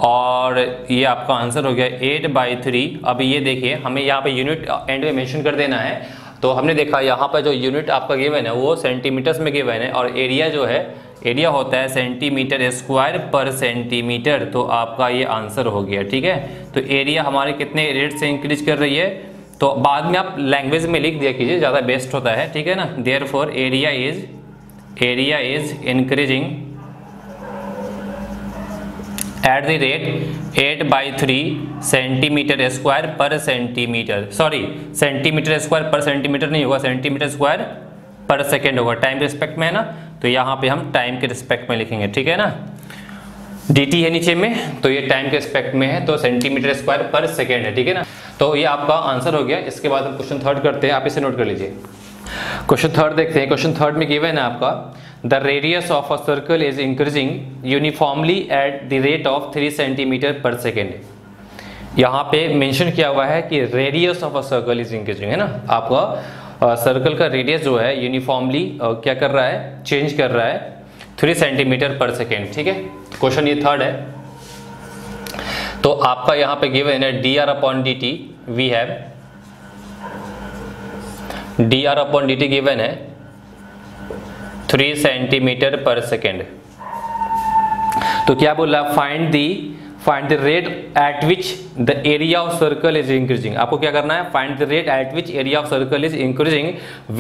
और ये आपका आंसर हो गया एट बाई थ्री। अब ये देखिए हमें यहाँ पे यूनिट एंड में मेंशन कर देना है, तो हमने देखा यहाँ पर जो यूनिट आपका गिवन है वो सेंटीमीटर्स में गिवन है, और एरिया जो है एरिया होता है सेंटीमीटर स्क्वायर पर सेंटीमीटर, तो आपका ये आंसर हो गया। ठीक है, तो एरिया हमारे कितने रेट से इंक्रीज कर रही है, तो बाद में आप लैंग्वेज में लिख दिया कीजिए, ज़्यादा बेस्ट होता है। ठीक है ना, therefore area is area is increasing at the rate eight by three centimetre square per centimetre, sorry centimetre square per centimetre नहीं होगा, सेंटीमीटर स्क्वायर पर सेकेंड होगा, टाइम रिस्पेक्ट में है ना, तो यहाँ पे हम टाइम के रिस्पेक्ट में लिखेंगे, ठीक है ना। डी टी है नीचे में, तो ये टाइम के रिस्पेक्ट में है, तो सेंटीमीटर स्क्वायर पर सेकेंड है, ठीक है ना। तो ये आपका आंसर हो गया। इसके बाद हम क्वेश्चन थर्ड करते हैं, आप इसे नोट कर लीजिए। क्वेश्चन थर्ड देखते हैं। क्वेश्चन थर्ड में गिवन है आपका the radius of a circle is increasing uniformly at the rate of three centimetre per second. यहाँ पे मेंशन किया हुआ है कि radius of a circle is increasing, है ना। आपका सर्कल का रेडियस जो है यूनिफॉर्मली क्या कर रहा है, चेंज कर रहा है थ्री सेंटीमीटर पर सेकेंड, ठीक है। क्वेश्चन ये थर्ड है। तो आपका यहाँ पे गिवन है D R upon D t, we have d are upon D T given है थ्री सेंटीमीटर पर सेकेंड। तो क्या बोला, find the find the rate at which the area of circle is increasing. आपको क्या करना है, find the rate at which area of circle is increasing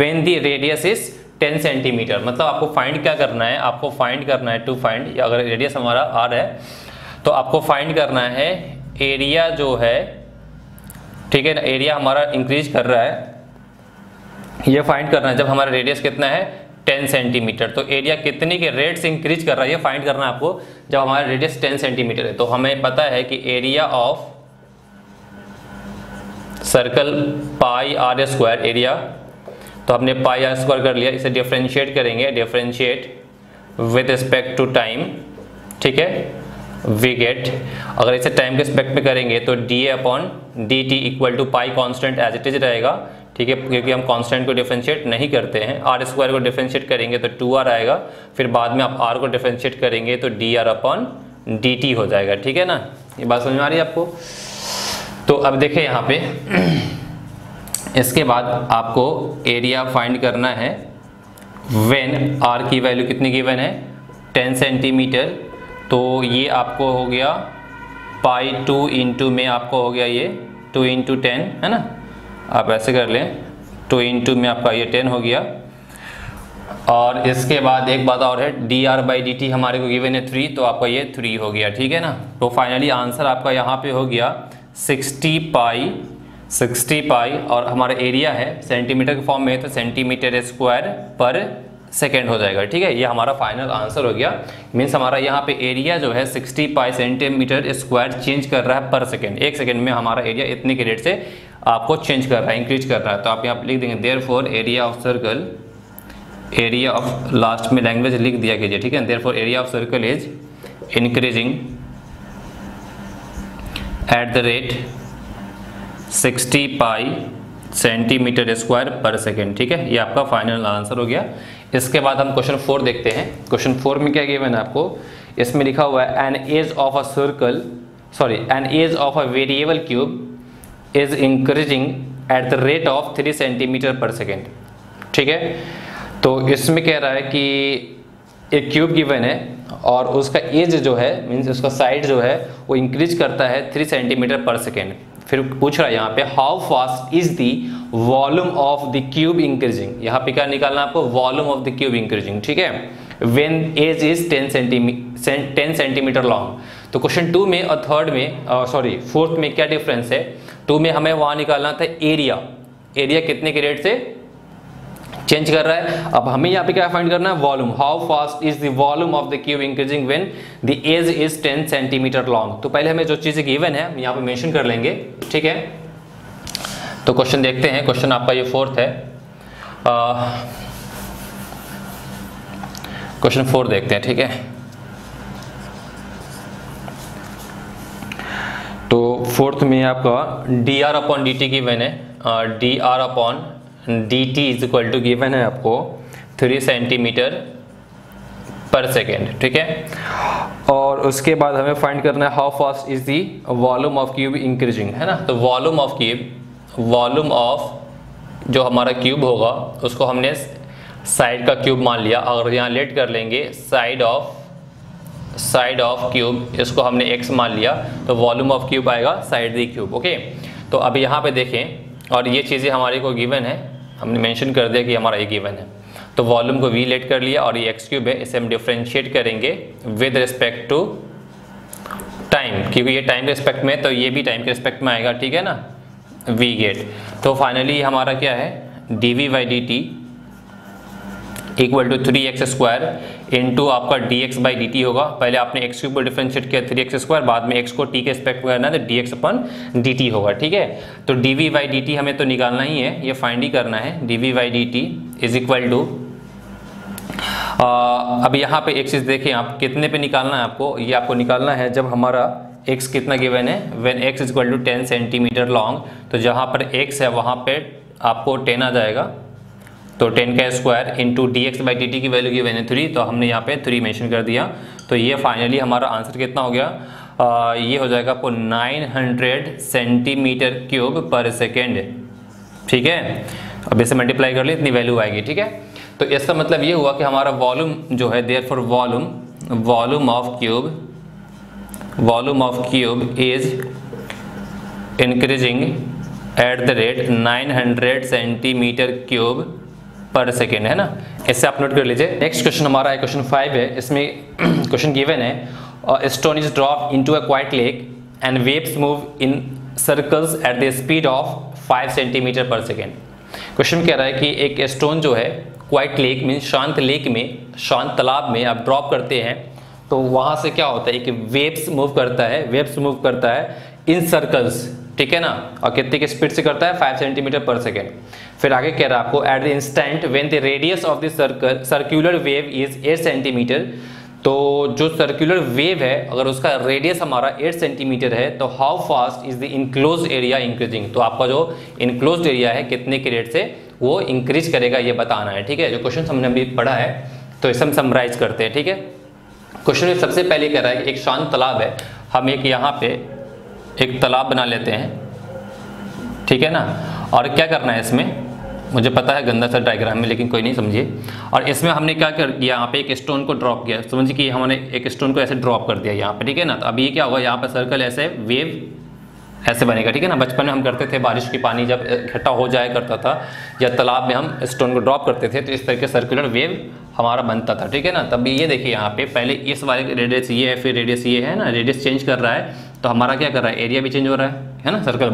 when the radius is ten centimetre. मतलब आपको find क्या करना है, आपको फाइंड करना है टू फाइंड, अगर रेडियस हमारा आर है तो आपको फाइंड करना है एरिया जो है, ठीक है ना। एरिया हमारा इंक्रीज कर रहा है, ये फाइंड करना है जब हमारा रेडियस कितना है टेन सेंटीमीटर। तो एरिया कितने के रेट से इंक्रीज कर रहा है ये फाइंड करना है आपको जब हमारा रेडियस टेन सेंटीमीटर है। तो हमें पता है कि area of circle pi are square area, तो हमने पाई आर स्क्वायर कर लिया। इसे डिफ्रेंशिएट करेंगे, differentiate with respect to time, ठीक है, वी गेट। अगर इसे टाइम के रिस्पेक्ट में करेंगे तो D A upon D T equal to pi constant as it is रहेगा, ठीक है, क्योंकि हम कांस्टेंट को डिफरेंशिएट नहीं करते हैं। आर स्क्वायर को डिफरेंशिएट करेंगे तो टू आर आएगा, फिर बाद में आप आर को डिफरेंशिएट करेंगे तो D R upon D T हो जाएगा, ठीक है ना। ये बात समझ में आ रही है आपको। तो अब देखें यहाँ पे, इसके बाद आपको एरिया फाइंड करना है व्हेन आर की वैल्यू कितनी गिवन है टेन सेंटीमीटर। तो ये आपको हो गया पाई टू इंटू में, आपको हो गया ये टू इंटू टेन, है ना, आप ऐसे कर लें, टू इंटू में आपका ये टेन हो गया। और इसके बाद एक बात और है, D R by D T हमारे को गिवन है थ्री, तो आपका ये थ्री हो गया, ठीक है ना। तो फाइनली आंसर आपका यहाँ पे हो गया सिक्सटी पाई सिक्सटी पाई, और हमारा एरिया है सेंटीमीटर के फॉर्म में, तो सेंटीमीटर स्क्वायर पर सेकेंड हो जाएगा, ठीक है। ये हमारा फाइनल आंसर हो गया। मीन्स हमारा यहाँ पे एरिया जो है sixty pi centimetre square change कर रहा है पर सेकेंड। एक सेकेंड में हमारा एरिया इतने के रेट से आपको चेंज कर रहा है, इंक्रीज कर रहा है। तो आप यहाँ लिख देंगे therefore area of circle, area of last में लैंग्वेज लिख दिया कीजिए, ठीक है। Therefore area of circle is increasing at the rate sixty pi centimetre square per second, ठीक है। ये आपका फाइनल आंसर हो गया। इसके बाद हम क्वेश्चन फोर देखते हैं। क्वेश्चन फोर में क्या गिवन है आपको, इसमें लिखा हुआ है an edge of a circle sorry an edge of a variable cube is increasing at the rate of three centimetre per second, ठीक है। तो इसमें कह रहा है कि एक क्यूब गिवन है और उसका एज जो है मीन्स उसका साइड जो है वो इंक्रीज करता है थ्री सेंटीमीटर पर सेकेंड। फिर पूछ रहा है यहाँ पे how fast is the volume of the cube increasing. यहाँ पे क्या निकालना है आपको, volume of the cube increasing, ठीक है, when edge is ten centimetre ten centimetre long. तो क्वेश्चन टू में और थर्ड में सॉरी फोर्थ में क्या डिफरेंस है, टू में हमें वहाँ निकालना था एरिया, एरिया कितने के रेट से चेंज कर रहा है। अब हमें यहाँ पे क्या फाइंड करना है, volume. How fast is the volume of the cube increasing when the edge is ten centimetre long. तो पहले हमें जो चीज़ें गिवन है यहाँ पे मेंशन कर लेंगे, ठीक है। तो क्वेश्चन देखते हैं। क्वेश्चन आपका ये फोर्थ है। क्वेश्चन फोर देखते हैं, ठीक है। तो फोर्थ में आपका D R upon D T given है, D R upon D T is equal to given है आपको थ्री सेंटीमीटर पर सेकेंड, ठीक है। और उसके बाद हमें फाइंड करना है how fast is the volume of cube increasing, है ना। तो volume of cube, volume of जो हमारा क्यूब होगा उसको हमने साइड का क्यूब मान लिया। अगर यहाँ लेट कर लेंगे side of side of cube, इसको हमने एक्स मान लिया, तो वॉल्यूम ऑफ क्यूब आएगा साइड दी क्यूब, ओके। तो अब यहाँ पे देखें, और ये चीज़ें हमारे को गिवन है, हमने मेंशन कर दिया कि हमारा ये गिवन है। तो वॉल्यूम को वी लेट कर लिया और ये एक्स क्यूब है, इसे हम डिफ्रेंशिएट करेंगे विद रिस्पेक्ट टू टाइम, क्योंकि ये टाइम के रिस्पेक्ट में है तो ये भी टाइम के रिस्पेक्ट में आएगा, ठीक है ना, वी गेट। तो फाइनली हमारा क्या है, D we by D T equal to three x square into आपका D x by D T होगा। पहले आपने एक्स क्यूब को डिफ्रेंशिएट किया थ्री एक्स स्क्वायर, बाद में एक्स को टी के रिस्पेक्ट में करना है तो D X upon D T होगा। ठीक है, तो D we by D T हमें तो निकालना ही है, ये फाइंड ही करना है। D we by D T is equal to, अब यहाँ पे एक्सिस देखें आप कितने पे निकालना है आपको, ये आपको निकालना है जब हमारा एक्स कितना गिवन है, when X is equal to ten centimetre long, तो जहाँ पर एक्स है वहाँ पे आपको टेन आ जाएगा, तो टेन का square into D x by D T की वैल्यू की वैन थ्री, तो हमने यहाँ पे थ्री मेंशन कर दिया। तो ये फाइनली हमारा आंसर कितना हो गया, आ, ये हो जाएगा आपको nine hundred centimetre cube per second. ठीक है, अब इसे मल्टीप्लाई कर ले, इतनी वैल्यू आएगी। ठीक है, तो इसका मतलब ये हुआ कि हमारा वॉल्यूम जो है, therefore volume volume of cube volume of cube is increasing at the rate nine hundred centimetre cube per second, है ना। इससे आप नोट कर लीजिए। नेक्स्ट क्वेश्चन हमारा है, क्वेश्चन फाइव है। इसमें क्वेश्चन गिवन है, stone is drop into a quite lake and waves move in circles at the speed of five centimetre per second. Question कह रहा है कि एक स्टोन जो है क्वाइट लेक में, शांत लेक में, शांत तालाब में आप ड्रॉप करते हैं तो वहाँ से क्या होता है कि वेव्स मूव करता है वेव्स मूव करता है इन सर्कल्स, ठीक है ना, और कितने की स्पीड से करता है, फाइव सेंटीमीटर पर सेकेंड। फिर आगे कह रहा है आपको at the instant when the radius of the circle circular wave is eight centimetre, तो जो सर्कुलर वेव है अगर उसका रेडियस हमारा एट सेंटीमीटर है तो how fast is the enclose area increasing, तो आपका जो इनक्लोज एरिया है कितने के रेट से वो इंक्रीज करेगा ये बताना है। ठीक है, जो क्वेश्चन हमने अभी पढ़ा है तो इसे हम समराइज करते हैं। ठीक है, क्वेश्चन में सबसे पहले कह रहा है कि एक शांत तालाब है, हम एक यहाँ पे एक तालाब बना लेते हैं, ठीक है ना, और क्या करना है इसमें, मुझे पता है गंदा सा डायग्राम में, लेकिन कोई नहीं, समझिए। और इसमें हमने क्या कर दिया, यहाँ पे एक स्टोन को ड्रॉप किया, समझिए कि हमने एक स्टोन को ऐसे ड्रॉप कर दिया यहाँ पे, ठीक है ना। तो अब ये क्या होगा, यहाँ पर सर्कल ऐसे वेव ऐसे बनेगा, ठीक है ना। बचपन में हम करते थे, बारिश की पानी जब इकट्ठा हो जाया करता था या तालाब में हम स्टोन को ड्रॉप करते थे तो इस तरह के सर्कुलर वेव हमारा बनता था, ठीक है ना। तब ये देखिए यहाँ पे पहले इस वाले रेडियस ये है, फिर रेडियस ये है ना, रेडियस चेंज कर रहा है तो हमारा क्या कर रहा है, एरिया भी चेंज हो रहा है है ना, सर्कल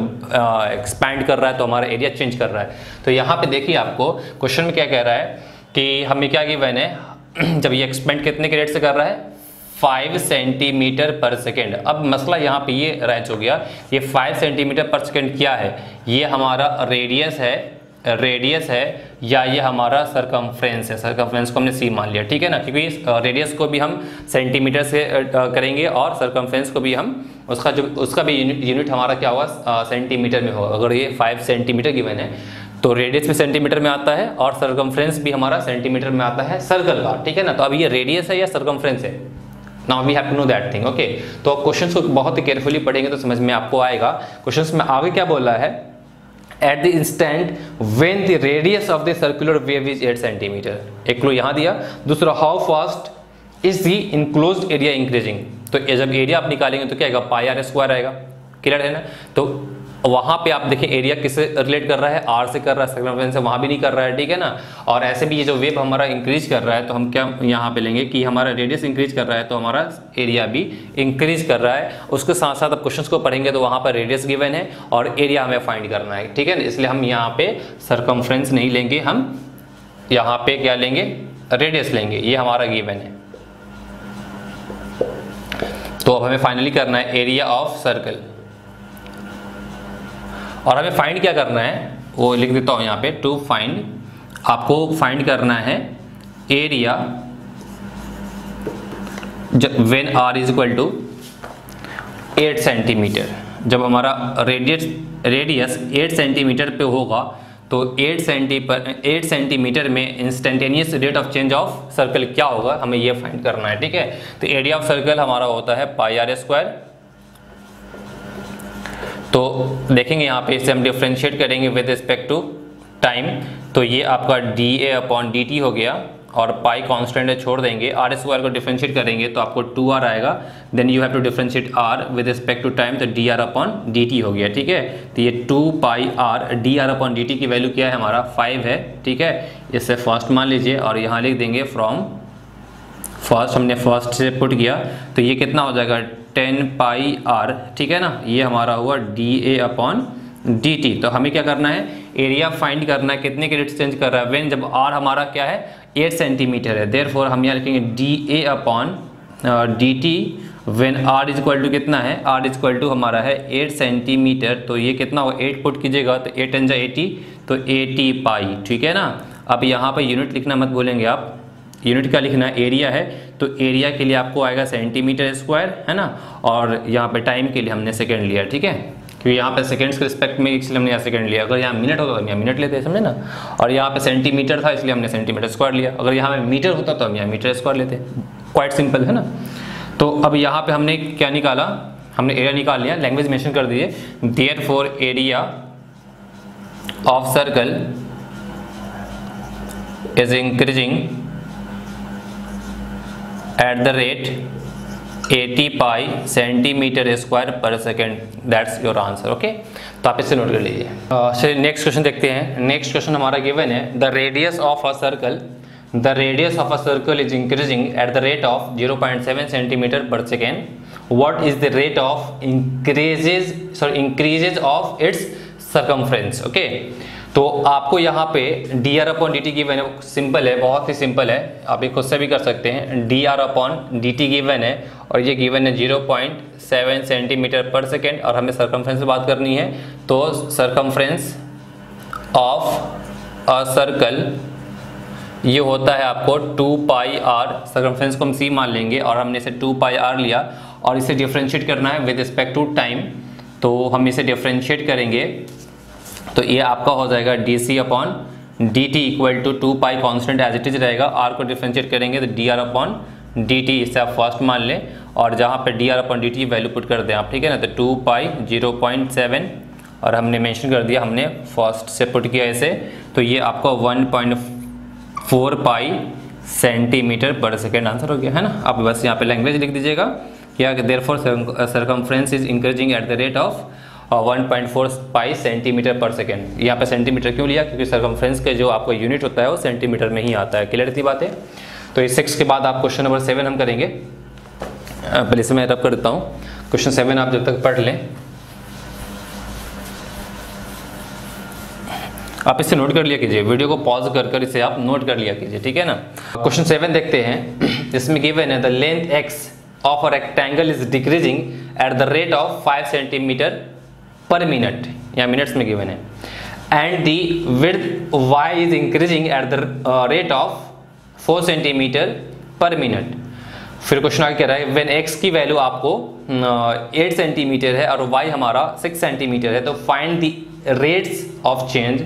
एक्सपैंड कर रहा है तो हमारा एरिया चेंज कर रहा है। तो यहाँ पे देखिए आपको क्वेश्चन में क्या कह रहा है कि हमें क्या गिवन है, जब ये एक्सपैंड कितने के रेट से कर रहा है, फाइव सेंटीमीटर पर सेकेंड। अब मसला यहाँ पे ये राइज हो गया, ये फाइव सेंटीमीटर पर सेकेंड क्या है, ये हमारा रेडियस है रेडियस है या ये हमारा सरकमफ्रेंस है, सरकमफ्रेंस को हमने सी मान लिया, ठीक है ना, क्योंकि इस रेडियस को भी हम सेंटीमीटर से करेंगे और सरकमफ्रेंस को भी हम उसका जो उसका भी यूनिट हमारा क्या होगा, सेंटीमीटर में होगा। अगर ये फाइव सेंटीमीटर गिवन है तो रेडियस भी सेंटीमीटर में आता है और सरकमफ्रेंस भी हमारा सेंटीमीटर में आता है सर्कल का, ठीक है ना। तो अब ये रेडियस है या सरकमफ्रेंस है, now we have to know that thing. Okay, तो क्वेश्चंस को बहुत ही केयरफुली पढ़ेंगे तो समझ में आपको आएगा। क्वेश्चंस में आगे क्या बोला है, at the instant when the radius of the circular wave is eight centimetre, एक क्लू यहाँ दिया। दूसरा, how fast is the enclosed area increasing, तो जब एरिया आप निकालेंगे तो क्या आएगा, पाई आर स्क्वायर आएगा, क्लियर है ना। तो वहाँ पे आप देखें एरिया किससे रिलेट कर रहा है, आर से कर रहा है, सर्कमफ्रेंस से वहाँ भी नहीं कर रहा है, ठीक है ना। और ऐसे भी ये जो वेव हमारा इंक्रीज कर रहा है तो हम क्या यहाँ पे लेंगे कि हमारा रेडियस इंक्रीज कर रहा है तो हमारा एरिया भी इंक्रीज कर रहा है। उसके साथ साथ आप क्वेश्चंस को पढ़ेंगे तो वहाँ पर रेडियस गिवन है और एरिया हमें फाइंड करना है, ठीक है ना। इसलिए हम यहाँ पे सर्कमफ्रेंस नहीं लेंगे, हम यहाँ पे क्या लेंगे, रेडियस लेंगे, ये हमारा गिवन है। तो अब हमें फाइनली करना है एरिया ऑफ सर्कल, और हमें फाइंड क्या करना है वो लिख देता हूँ यहाँ पे, टू फाइंड, आपको फाइंड करना है area when are is equal to eight centimetre. जब हमारा रेडियस रेडियस एट सेंटीमीटर पे होगा तो एट सेंटी पर एट सेंटीमीटर में instantaneous rate of change of circle क्या होगा, हमें ये फाइंड करना है, ठीक है। तो एरिया ऑफ सर्कल हमारा होता है पाई आर स्क्वायर, तो देखेंगे यहाँ पे इसे हम डिफ्रेंशिएट करेंगे विद रिस्पेक्ट टू टाइम, तो ये आपका D A upon D T हो गया और पाई कांस्टेंट छोड़ देंगे, आर स्क्वायर को डिफ्रेंशिएट करेंगे तो आपको टू आर आएगा, then you have to differentiate R with respect to time, तो D R upon D T हो गया, ठीक है। तो ये two pi R D are upon D T की वैल्यू क्या है, हमारा फाइव है, ठीक है। इससे फर्स्ट मान लीजिए और यहाँ लिख देंगे फ्रॉम फर्स्ट, हमने फर्स्ट से पुट किया तो ये कितना हो जाएगा, टेन पाई आर, ठीक है ना, ये हमारा हुआ डी ए अपॉन डी टी। तो हमें क्या करना है, एरिया फाइंड करना है, कितने के रेट चेंज कर रहा है, व्हेन जब आर हमारा क्या है एट सेंटीमीटर है। देयरफॉर हम यहाँ लिखेंगे D A upon D T when are is equal to कितना है, आर इज इक्वल टू हमारा है एट सेंटीमीटर। तो ये कितना होगा, एट पुट कीजिएगा तो एट एंजा एटी, तो एटी पाई, ठीक है ना। अब यहाँ पर यूनिट लिखना मत भूलेंगे आप, यूनिट का लिखना एरिया है तो एरिया के लिए आपको आएगा सेंटीमीटर स्क्वायर, है ना। और यहाँ पे टाइम के लिए हमने सेकेंड लिया, ठीक है, क्योंकि यहाँ पे सेकंड्स के रिस्पेक्ट में इसलिए हमने यहाँ सेकंड लिया। अगर यहाँ मिनट होता तो हम यहाँ मिनट लेते, समझे ना। और यहाँ पे सेंटीमीटर था इसलिए हमने सेंटीमीटर स्क्वायर लिया, अगर यहाँ पे मीटर होता तो हम यहाँ मीटर स्क्वायर लेते, क्वाइट सिंपल है ना। तो अब यहाँ पे हमने क्या निकाला, हमने एरिया निकाल लिया, लैंग्वेज मेंशन कर दिए। Therefore area of circle is increasing at the rate eighty pi centimetre square per second, that's your answer. Okay, तो आप इसे नोट कर लीजिए। चलिए नेक्स्ट क्वेश्चन देखते हैं। नेक्स्ट क्वेश्चन हमारा गिवन है, the radius of a circle the radius of a circle is increasing at the rate of zero point seven centimetre per second, what is the rate of increases sorry increases of its circumference. Okay, तो आपको यहाँ पे D R upon D T given है, simple है, बहुत ही simple है, आप एक खुद से भी कर सकते हैं। D R upon D T given है और ये गिवन है zero point seven centimetre per second, और हमें सर्कमफ्रेंस से बात करनी है। तो सर्कमफ्रेंस ऑफ अ सर्कल ये होता है आपको टू पाई आर, सर्कमफ्रेंस को हम सी मान लेंगे और हमने इसे टू पाई आर लिया, और इसे डिफ्रेंशिएट करना है विद रिस्पेक्ट टू टाइम। तो हम इसे डिफ्रेंशिएट करेंगे तो ये आपका हो जाएगा D C upon D T equal to two pi constant as it is रहेगा, आर को डिफ्रेंशिएट करेंगे तो D R upon D T, इसे आप फर्स्ट मान लें और जहाँ पे D R upon D T value put कर दें आप, ठीक है ना। तो two pi zero point seven और हमने मेंशन कर दिया, हमने फर्स्ट से पुट किया इसे, तो ये आपका one point four pi centimetre per second answer हो गया, है ना। आप बस यहाँ पे लैंग्वेज लिख दीजिएगा क्या, therefore circumference is increasing at the rate of one point four pi centimetre per second. यहाँ पे सेंटीमीटर क्यों लिया, क्योंकि सर्कमफ्रेंस के जो आपका यूनिट होता है वो सेंटीमीटर में ही आता है, क्लियर सी बात है। तो इस सिक्स के बाद आप क्वेश्चन नंबर सेवन हम करेंगे, पहले से मैं रब कर देता हूँ क्वेश्चन सेवन, आप जब तक पढ़ लें। आप इसे नोट कर लिया कीजिए, वीडियो को पॉज कर कर इसे आप नोट कर लिया कीजिए, ठीक है ना। क्वेश्चन सेवन देखते हैं, जिसमें गिवन है the length x of a rectangle is decreasing at the rate of five centimetre per minute, या मिनट्स में गिवन है, and the width Y is increasing at the rate of four centimetre per minute. फिर question आगे कह रहा है when X की value आपको एट सेंटीमीटर है और वाई हमारा सिक्स सेंटीमीटर है, तो find the rates of change.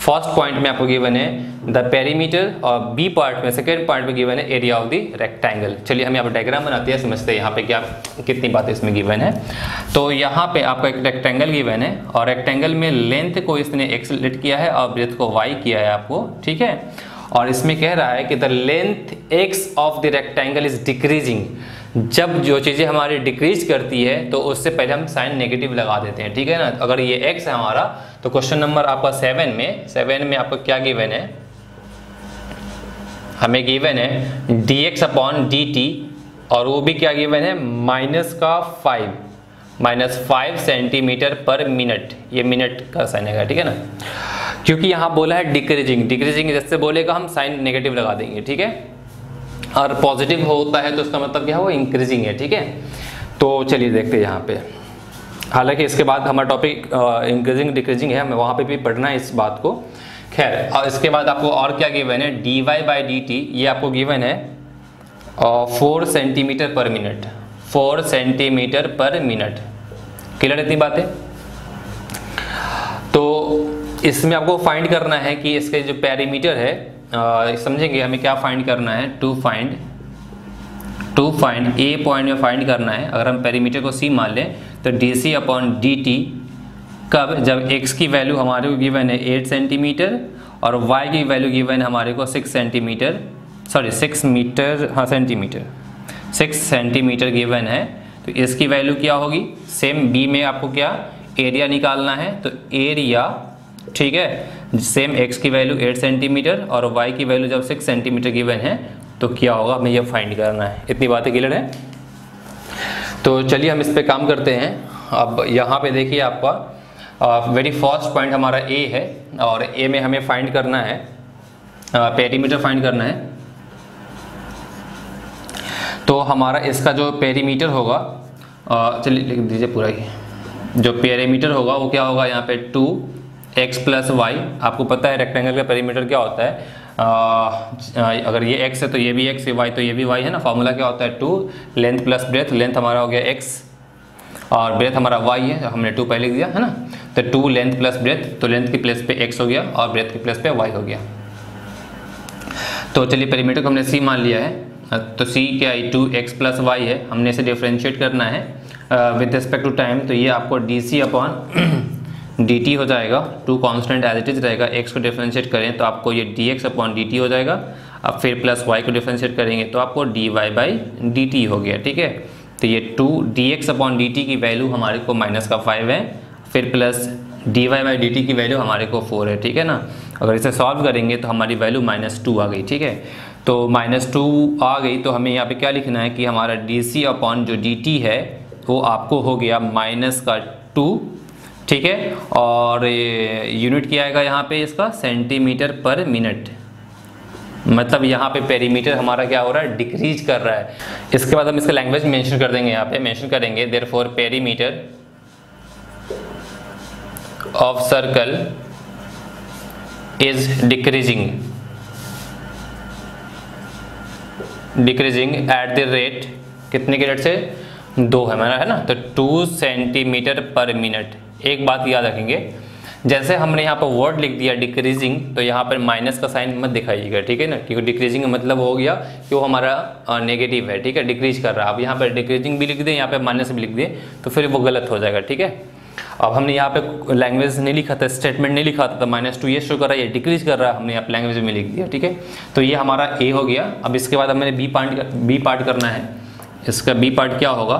First point में आपको गिवन है द पेरीमीटर और बी पार्ट में सेकेंड पॉइंट में गिवन है एरिया ऑफ द रेक्टेंगल। चलिए हम यहाँ पर डायग्राम बनाते हैं, समझते हैं यहाँ पे क्या कितनी बातें इसमें गिवन है। तो यहाँ पे आपका एक रेक्टेंगल गिवन है और रेक्टेंगल में लेंथ को इसने एक्स लेट किया है और ब्रेथ को वाई किया है आपको, ठीक है। और इसमें कह रहा है कि the length x of the rectangle is decreasing, जब जो चीज़ें हमारी डिक्रीज करती है तो उससे पहले हम साइन नेगेटिव लगा देते हैं, ठीक है ना। अगर ये एक्स है हमारा तो क्वेश्चन नंबर आपका सेवन में सेवन में आपको क्या गिवन है, हमें गिवन है dx अपॉन डी टी और वो भी क्या गिवन है माइनस का five minus five centimetre per minute, ये मिनट का साइन है, ठीक है ना, क्योंकि यहाँ बोला है डिक्रीजिंग। डिक्रीजिंग जैसे बोलेगा हम साइन नेगेटिव लगा देंगे, ठीक है, और पॉजिटिव होता है तो उसका मतलब क्या है, वो इंक्रीजिंग है, ठीक है। तो चलिए देखते हैं यहाँ पे, हालांकि इसके बाद हमारा टॉपिक इंक्रीजिंग डिक्रीजिंग है, हमें वहाँ पे भी पढ़ना है इस बात को, खैर। और इसके बाद आपको और क्या गिवन है, D Y by D T, ये आपको गिवन है four centimetre per minute, four centimetre per minute, clear इतनी बातें। तो इसमें आपको फाइंड करना है कि इसके जो पेरीमीटर है, समझेंगे हमें क्या फाइंड करना है, to find to find A point में फाइंड करना है। अगर हम पेरीमीटर को सी मान लें तो D C upon D T कब, जब x की वैल्यू हमारे को गिवन है एट सेंटीमीटर और y की वैल्यू गिवन हमारे को six centimetre sorry six metre हाँ सेंटीमीटर सिक्स सेंटीमीटर गिवन है, तो इसकी वैल्यू क्या होगी, सेम b में आपको क्या एरिया निकालना है, तो एरिया, ठीक है, सेम x की वैल्यू एट सेंटीमीटर और y की वैल्यू जब सिक्स सेंटीमीटर गिवन है तो क्या होगा, हमें यह फाइंड करना है। इतनी बातें क्लियर है, तो चलिए हम इस पर काम करते हैं। अब यहाँ पर देखिए आपका वेरी फर्स्ट पॉइंट हमारा ए है और ए में हमें फाइंड करना है पेरीमीटर फाइंड करना है, तो हमारा इसका जो पेरीमीटर होगा, चलिए लिख दीजिए पूरा ही, जो पेरीमीटर होगा वो क्या होगा यहाँ पे टू एक्स प्लस वाई। आपको पता है रेक्टेंगल का पेरीमीटर क्या होता है, आ, अगर ये एक्स है तो ये भी एक्स, ये वाई तो ये भी वाई है ना। फार्मूला क्या होता है, two length plus breadth, length हमारा हो गया एक्स और ब्रेथ हमारा वाई है, हमने टू पहले दिया है ना, तो टू लेंथ प्लस ब्रेथ, तो लेंथ की प्लेस पे एक्स हो गया और ब्रेथ की प्लेस पे वाई हो गया। तो चलिए पेरीमीटर को हमने सी मान लिया है, तो सी क्या है टू एक्स प्लस वाई है, हमने इसे डिफ्रेंशिएट करना है विद रिस्पेक्ट टू टाइम, तो ये आपको डी सी अपॉन डी टी हो जाएगा, two constant as it is रहेगा, एक्स को डिफ्रेंशिएट करें तो आपको ये D x upon D T हो जाएगा, अब फिर प्लस वाई को डिफ्रेंशिएट करेंगे तो आपको D Y by D T हो गया, ठीक है। तो ये two D x upon D T की वैल्यू हमारे को माइनस का फाइव है, फिर plus D Y by D T की वैल्यू हमारे को फोर है, ठीक है ना। अगर इसे सॉल्व करेंगे तो हमारी वैल्यू माइनस टू आ गई, ठीक है। तो माइनस टू आ गई तो हमें यहाँ पे क्या लिखना है कि हमारा डी सी अपॉन जो डी टी है वो आपको हो गया माइनस का टू, ठीक है, और यूनिट क्या आएगा यहाँ पे इसका, सेंटीमीटर पर मिनट, मतलब यहाँ पे पेरीमीटर हमारा क्या हो रहा है, डिक्रीज कर रहा है। इसके बाद हम इसका लैंग्वेज मेंशन कर देंगे, यहाँ पे मेंशन करेंगे therefore perimeter of circle is decreasing decreasing at the rate, कितने के रेट से, दो है मेरा है ना, तो टू सेंटीमीटर पर मिनट। एक बात याद रखेंगे, जैसे हमने यहाँ पर वर्ड लिख दिया डिक्रीजिंग, तो यहाँ पर माइनस का साइन मत दिखाइएगा, ठीक है ना, क्योंकि डिक्रीजिंग मतलब हो गया कि वो हमारा नेगेटिव है, ठीक है, डिक्रीज कर रहा है। अब यहाँ पर डिक्रीजिंग भी लिख दें, यहाँ पर माइनस भी लिख दें तो फिर वो गलत हो जाएगा, ठीक है। अब हमने यहाँ पे लैंग्वेज नहीं लिखा था, स्टेटमेंट नहीं लिखा था, तो माइनस टू ये शो कर रहा है, ये डिक्रीज कर रहा है, हमने यहाँ पे लैंग्वेज में लिख दिया, ठीक है। तो ये हमारा ए हो गया। अब इसके बाद हमें बी पार्ट बी पार्ट करना है, इसका बी पार्ट क्या होगा,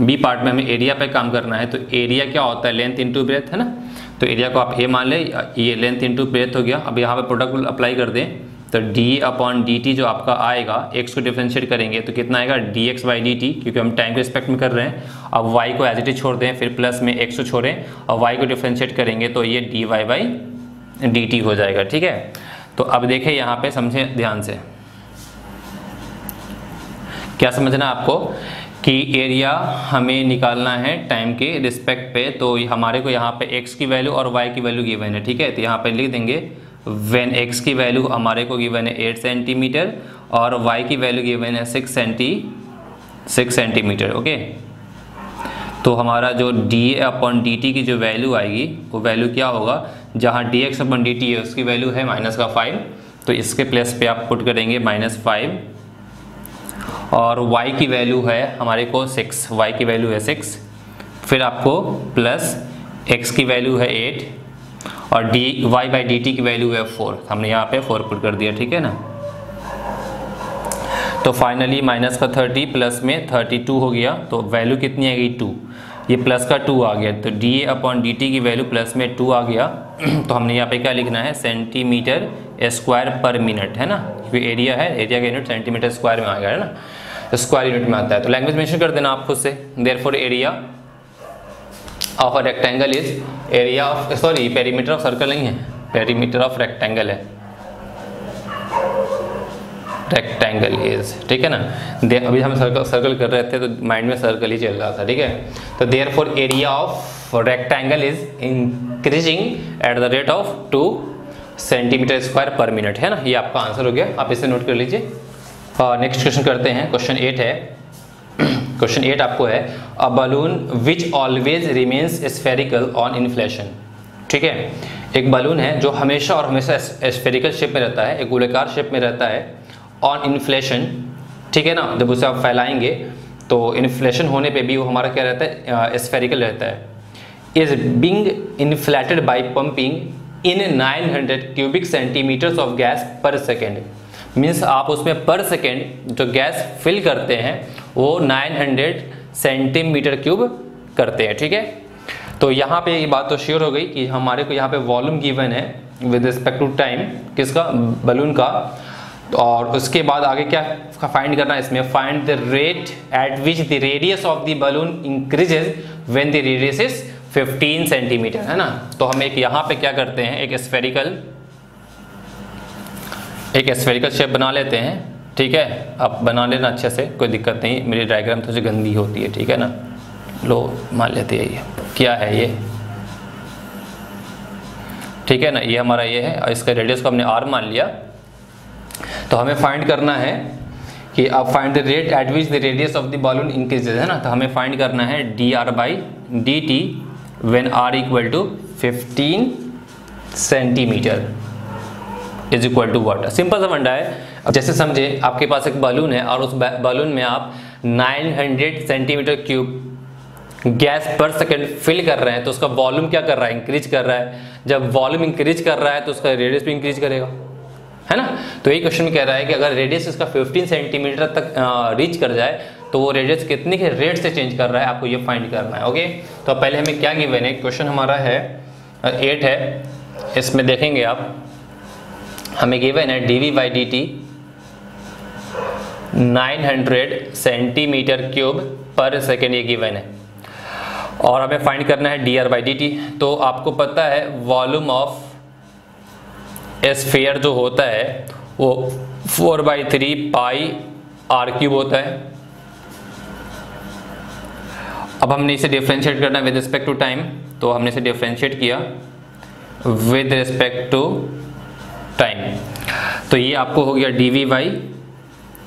बी पार्ट में हमें एरिया पे काम करना है, तो एरिया क्या होता है, लेंथ इंटू ब्रेथ है ना, तो एरिया को आप ए मान लें, ये लेंथ इंटू ब्रेथ हो गया। अब यहाँ पर प्रोडक्ट अप्लाई कर दें तो डी अपॉन डी टी जो आपका आएगा, एक्स को डिफ्रेंशिएट करेंगे तो कितना आएगा, D x by D T, क्योंकि हम टाइम के रिस्पेक्ट में कर रहे हैं। अब वाई को एज इट इज छोड़ दें, फिर प्लस में एक्स को छोड़ें और वाई को डिफ्रेंशिएट करेंगे तो ये D Y by D T हो जाएगा, ठीक है। तो अब देखें यहाँ पे, समझें ध्यान से, क्या समझना आपको कि एरिया हमें निकालना है टाइम के रिस्पेक्ट पे, तो हमारे को यहाँ पे एक्स की वैल्यू और वाई की वैल्यू गिवन है, ठीक है। तो यहाँ पे लिख देंगे वेन एक्स की वैल्यू हमारे को गिवन है आठ सेंटीमीटर और वाई की वैल्यू गिवन है six centi six centimetre, okay. तो हमारा जो डी ए अपॉन डी टी की जो वैल्यू आएगी वो वैल्यू क्या होगा, जहाँ D x upon D T है उसकी वैल्यू है माइनस का फाइव, तो इसके प्लस पे आप पुट करेंगे माइनस फाइव, और y की वैल्यू है हमारे को सिक्स, y की वैल्यू है सिक्स, फिर आपको प्लस x की वैल्यू है एट और D y by D T की वैल्यू है फोर, हमने यहाँ पे फोर पुट कर दिया, ठीक है ना। तो फाइनली माइनस का थर्टी प्लस में थर्टी टू हो गया, तो वैल्यू कितनी आ गई, टू, ये प्लस का टू आ गया, तो D A upon D T की वैल्यू प्लस में टू आ गया, तो हमने यहाँ पे क्या लिखना है, सेंटीमीटर स्क्वायर पर मिनट है ना, क्योंकि एरिया है, एरिया का यूनिट सेंटीमीटर स्क्वायर में आ गया है ना, स्क्वायर यूनिट में आता है। तो लैंग्वेज मेंशन कर देना आप खुद से, therefore area of a rectangle is, area of sorry perimeter of circle नहीं है, पेरीमीटर ऑफ रेक्टेंगल है, रेक्टेंगल इज, ठीक है ना। अभी हम सर्कल सर्कल कर रहे थे तो माइंड में सर्कल ही चल रहा था, ठीक है। तो therefore area of rectangle is increasing at the rate of two centimetre square per minute है ना, ये आपका आंसर हो गया, आप इसे नोट कर लीजिए। नेक्स्ट क्वेश्चन करते हैं, क्वेश्चन एट है, क्वेश्चन एट आपको है, a balloon which always remains spherical on inflation, ठीक है। एक बलून है जो हमेशा और हमेशा स्फेरिकल शेप में रहता है, एक गोलाकार शेप में रहता है ऑन इन्फ्लेशन, ठीक है ना, जब उसे आप फैलाएंगे तो इन्फ्लेशन होने पे भी वो हमारा क्या रहता है, स्फेरिकल रहता है। Is being inflated by pumping in nine hundred cubic centimetres of gas per second, means आप उसमें पर सेकेंड जो गैस फिल करते हैं वो नाइन हंड्रेड सेंटीमीटर क्यूब करते हैं, ठीक है। तो यहाँ पे ये बात तो श्योर हो गई कि हमारे को यहाँ पे वॉल्यूम गिवन है विद रिस्पेक्ट टू टाइम, किसका, बलून का, और उसके बाद आगे क्या फाइंड करना है इसमें, find the rate at which the radius of the balloon increases when the radius is fifteen centimetre है ना। तो हम एक यहाँ पे क्या करते हैं, एक स्फेरिकल एक स्फेरिकल शेप बना लेते हैं, ठीक है। आप बना लेना अच्छे से, कोई दिक्कत नहीं। मेरी डायग्राम थोड़ी गंदी होती है, ठीक है ना। लो मान लेते हैं ये क्या है, ये ठीक है ना, ये हमारा ये है। और इसका रेडियस को हमने आर मान लिया। तो हमें फाइंड करना है कि आप find the rate at which the radius of the balloon increases, है ना। तो हमें फाइंड करना है D R by D T when are equal to fifteen centimetre is equal to water. Simple सा फंडा है। जैसे समझे आपके पास एक बलून है और उस बलून में आप नौ सौ centimetre cube gas per second fill कर रहे हैं, तो उसका वॉल्यूम क्या कर रहा है, इंक्रीज कर रहा है। जब वॉल्यूम इंक्रीज कर रहा है तो उसका रेडियस भी इंक्रीज करेगा, है ना। तो ये क्वेश्चन कह रहा है कि अगर रेडियस इसका पंद्रह सेंटीमीटर तक रीच कर जाए तो वो रेडियस कितने के रेट से चेंज कर रहा है, आपको ये फाइंड करना है। ओके, तो पहले हमें क्या गिवन है, क्वेश्चन हमारा है एट है, इसमें देखेंगे आप हमें गिवन है D we by D T nine hundred centimetre cube per second, ये गिवन है। और हमें फाइंड करना है D R by D T. तो आपको पता है वॉल्यूम ऑफ स्फीयर जो होता है वो four by three pi are cube होता है। अब हमने इसे डिफ्रेंशिएट करना है विद रिस्पेक्ट टू टाइम। तो हमने इसे डिफ्रेंशिएट किया विद रिस्पेक्ट टू टाइम। तो ये आपको हो गया D we by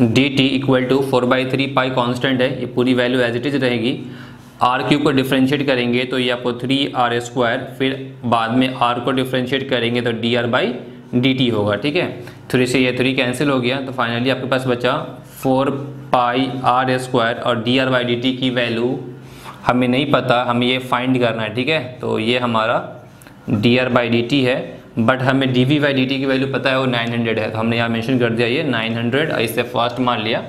D T equal to four by three pi constant है, ये पूरी वैल्यू एज इट इज रहेगी। आर क्यूब को डिफ्रेंशिएट करेंगे तो ये आपको थ्री आर स्क्वायर, फिर बाद में आर को डिफ्रेंशिएट करेंगे तो D R by D T होगा, ठीक है। थ्री से ये थ्री कैंसिल हो गया, तो फाइनली आपके पास बचा फोर पाई आर स्क्वायर। और D R by D T की वैल्यू हमें नहीं पता, हमें ये फाइंड करना है, ठीक है। तो ये हमारा D R by D T है, बट हमें D we by D T की वैल्यू पता है वो नौ सौ है। तो हमने यहाँ मेंशन कर दिया ये नौ सौ और इससे फर्स्ट मान लिया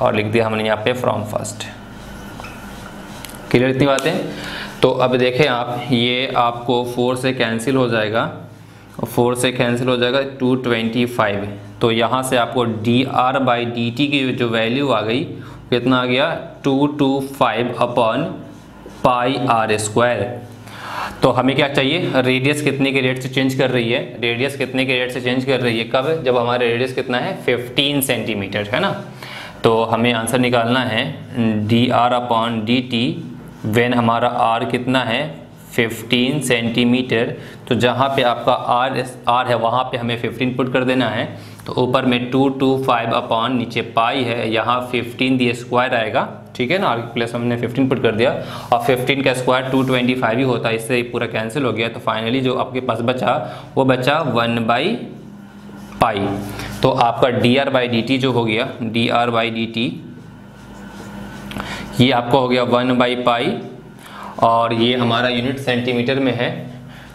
और लिख दिया हमने यहाँ पे फ्रॉम फर्स्ट। क्लियर इतनी बातें। तो अब देखें आप, ये आपको फोर से कैंसिल हो जाएगा, फोर से कैंसिल हो जाएगा दो सौ पच्चीस। तो यहाँ से आपको D R by D T की जो वैल्यू आ गई कितना आ गया, दो सौ पच्चीस अपॉन पाई आर स्क्वायर। तो हमें क्या चाहिए, रेडियस कितने के रेट से चेंज कर रही है, रेडियस कितने के रेट से चेंज कर रही है, कब, जब हमारा रेडियस कितना है पंद्रह सेंटीमीटर, है ना। तो हमें आंसर निकालना है D R upon D T when हमारा आर कितना है पंद्रह सेंटीमीटर। तो जहाँ पे आपका आर आर है वहाँ पे हमें पंद्रह पुट कर देना है। तो ऊपर में टू टू फाइव अपॉन नीचे पाई है, यहाँ पंद्रह दी स्क्वायर आएगा, ठीक है ना। आर प्लस हमने पंद्रह पुट कर दिया और पंद्रह का स्क्वायर दो सौ पच्चीस ही होता है, इससे पूरा कैंसिल हो गया। तो फाइनली जो आपके पास बचा वो बचा वन बाई पाई। तो आपका D R by D T जो हो गया, D R by D T ये आपका हो गया वन बाई पाई। और ये हमारा यूनिट सेंटीमीटर में है,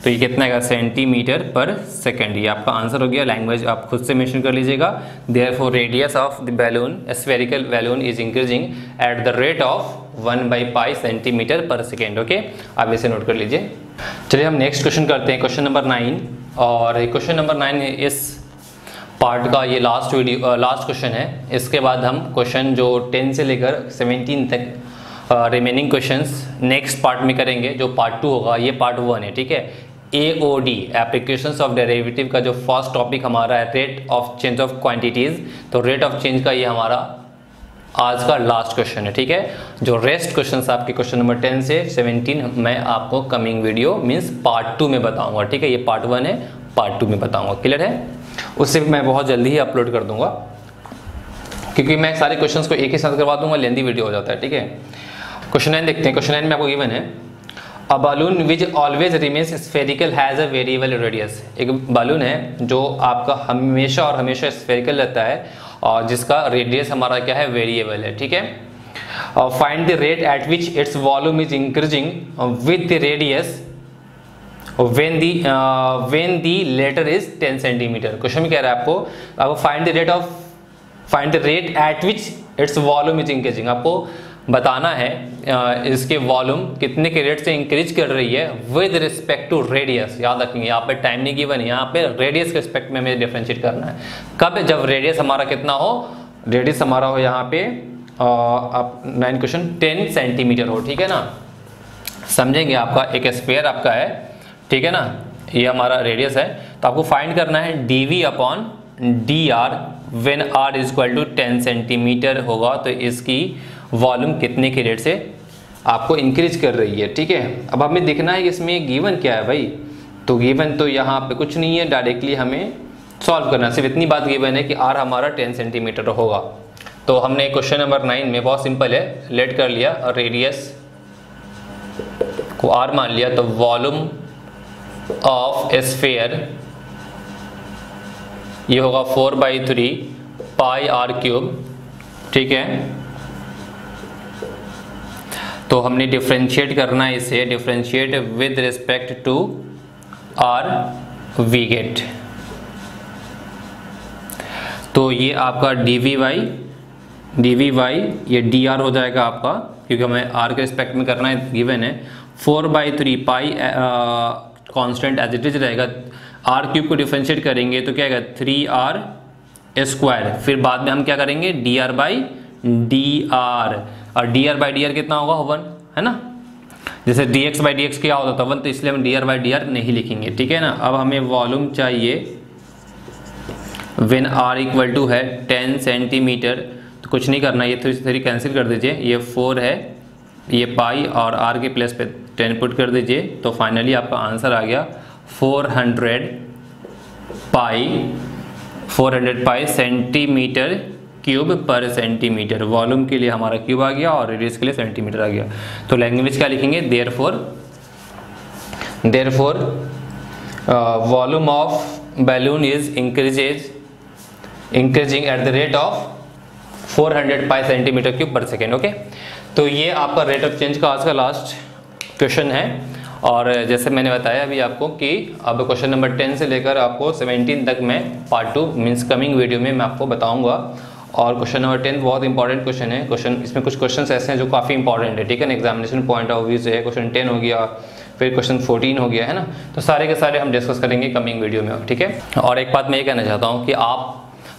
तो ये कितना है सेंटीमीटर पर सेकेंड। ये आपका आंसर हो गया। लैंग्वेज आप खुद से मेंशन कर लीजिएगा। Therefore radius of the balloon, spherical balloon is increasing at the rate of one by pi centimetre per second. Okay, आप इसे नोट कर लीजिए। चलिए हम नेक्स्ट क्वेश्चन करते हैं, क्वेश्चन नंबर नाइन। और क्वेश्चन नंबर नाइन इस पार्ट का ये लास्ट वीडियो लास्ट क्वेश्चन है। इसके बाद हम क्वेश्चन जो टेन से लेकर सेवेंटीन तक रिमेनिंग क्वेश्चंस नेक्स्ट पार्ट में करेंगे, जो पार्ट टू होगा। ये पार्ट वन है, ठीक है। A O D applications of derivative का जो फर्स्ट टॉपिक हमारा है rate of change of quantities. तो रेट ऑफ चेंज का ये हमारा आज का लास्ट क्वेश्चन है, ठीक है। जो रेस्ट क्वेश्चंस आपके क्वेश्चन नंबर टेन से सेवेंटीन मैं आपको coming video means part two में बताऊँगा, ठीक है। ये पार्ट वन है, पार्ट टू में बताऊँगा, क्लियर है। उससे मैं बहुत जल्दी ही अपलोड कर दूँगा, क्योंकि मैं सारे क्वेश्चन को एक ही साथ करवा दूँगा, लेंदी वीडियो हो जाता है, ठीक है। क्वेश्चन नाइन देखते हैं। क्वेश्चन नाइन में आपको गिवन है a balloon which always remains spherical has a variable radius. एक बलून है जो आपका हमेशा और हमेशा स्फेरिकल रहता है और जिसका रेडियस हमारा क्या है, वेरिएबल है, ठीक है। Find the rate at which its volume is increasing with the radius when the when the latter is ten centimetre. Question में कह रहा है आपको, आपको find the rate of find the rate at which its volume is increasing. आपको बताना है इसके वॉल्यूम कितने के रेट से इंक्रीज कर रही है विद रिस्पेक्ट टू रेडियस। याद रखेंगे यहाँ पे टाइम नहीं गिवन है, यहाँ पे रेडियस के रिस्पेक्ट में हमें डिफ्रेंशिएट करना है। कब, जब रेडियस हमारा कितना हो, रेडियस हमारा हो यहाँ पे आप नाइन क्वेश्चन टेन सेंटीमीटर हो, ठीक है ना। समझेंगे आपका एक स्फीयर आपका है, ठीक है ना, ये हमारा रेडियस है। तो आपको फाइंड करना है D we upon D R when are is equal to ten centimetre होगा तो इसकी वॉल्यूम कितने के रेट से आपको इंक्रीज कर रही है। ठीक है, अब हमें देखना है कि इसमें गिवन क्या है भाई, तो गिवन तो यहाँ पे कुछ नहीं है, डायरेक्टली हमें सॉल्व करना, सिर्फ इतनी बात गिवन है कि आर हमारा टेन सेंटीमीटर होगा। तो हमने क्वेश्चन नंबर नाइन में बहुत सिंपल है, लेट कर लिया और रेडियस को आर मान लिया, तो वॉल्यूम ऑफ स्फीयर ये होगा four by three pi are cube. ठीक है, तो हमने डिफ्रेंशिएट करना है इसे, differentiate with respect to are we get, तो ये आपका D we Y D we Y ये डी आर हो जाएगा आपका, क्योंकि हमें आर के रिस्पेक्ट में करना है, गिवन है four by three pi constant as it is रहेगा, आर क्यूब को डिफ्रेंशिएट करेंगे तो क्या आएगा थ्री आर स्क्वायर, फिर बाद में हम क्या करेंगे D are by D R, और D R by D R कितना होगा वन, है ना, जैसे D x by D X क्या होता था वन, तो इसलिए हम D are by D R नहीं लिखेंगे। ठीक है ना, अब हमें वॉल्यूम चाहिए वेन आर इक्वल टू है टेन सेंटीमीटर, तो कुछ नहीं करना, ये थ्री से थ्री कैंसिल कर दीजिए, ये फोर है, ये पाई और आर के प्लस पे टेन पुट कर दीजिए, तो फाइनली आपका आंसर आ गया four hundred pi four hundred pi centimetre cube per centimetre. Volume के लिए हमारा क्यूब आ गया और रेडियस के लिए सेंटीमीटर आ गया। तो लैंग्वेज क्या लिखेंगे, therefore therefore volume of balloon is increases increasing at the rate of four hundred pi centimetre cube per second. Okay, तो ये आपका रेट ऑफ चेंज का आज का लास्ट क्वेश्चन है, और जैसे मैंने बताया अभी आपको कि अब क्वेश्चन नंबर टेन से लेकर आपको सेवेंटीन तक मैं part two means coming video में मैं आपको बताऊंगा। और क्वेश्चन नंबर टेन बहुत इंपॉर्टेंट क्वेश्चन है, क्वेश्चन इसमें कुछ क्वेश्चंस ऐसे हैं जो काफ़ी इंपॉर्टेंट है। ठीक है ना, एग्जामिनेशन पॉइंट ऑफ व्यू से है, क्वेश्चन टेन हो गया, फिर क्वेश्चन फोर्टीन हो गया, है ना, तो सारे के सारे हम डिस्कस करेंगे कमिंग वीडियो में। ठीक है, और एक बात मैं ये कहना चाहता हूँ कि आप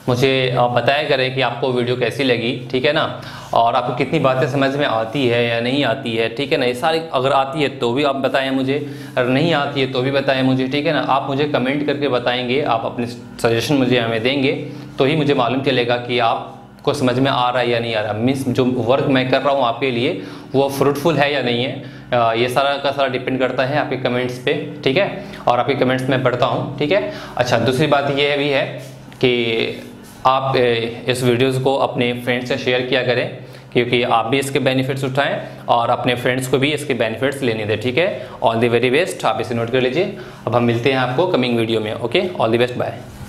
मुझे बताया करें कि आपको वीडियो कैसी लगी। ठीक है ना, और आपको कितनी बातें समझ में आती है या नहीं आती है। ठीक है ना, ये सारी अगर आती है तो भी आप बताएं मुझे, और नहीं आती है तो भी बताएं मुझे। ठीक है ना, आप मुझे कमेंट करके बताएंगे, आप अपने सजेशन मुझे हमें देंगे, तो ही मुझे मालूम चलेगा कि आपको समझ में आ रहा है या नहीं आ रहा। मीन्स जो वर्क मैं कर रहा हूँ आपके लिए वो फ्रूटफुल है या नहीं है, ये सारा का सारा डिपेंड करता है आपके कमेंट्स पे। ठीक है, और आपके कमेंट्स मैं पढ़ता हूँ। ठीक है, अच्छा दूसरी बात ये भी है कि आप इस वीडियोस को अपने फ्रेंड्स से शेयर किया करें, क्योंकि आप भी इसके बेनिफिट्स उठाएं और अपने फ्रेंड्स को भी इसके बेनिफिट्स लेने दें। ठीक है, ऑल द वेरी बेस्ट, आप इसे नोट कर लीजिए। अब हम मिलते हैं आपको कमिंग वीडियो में। Okay, all the best, bye.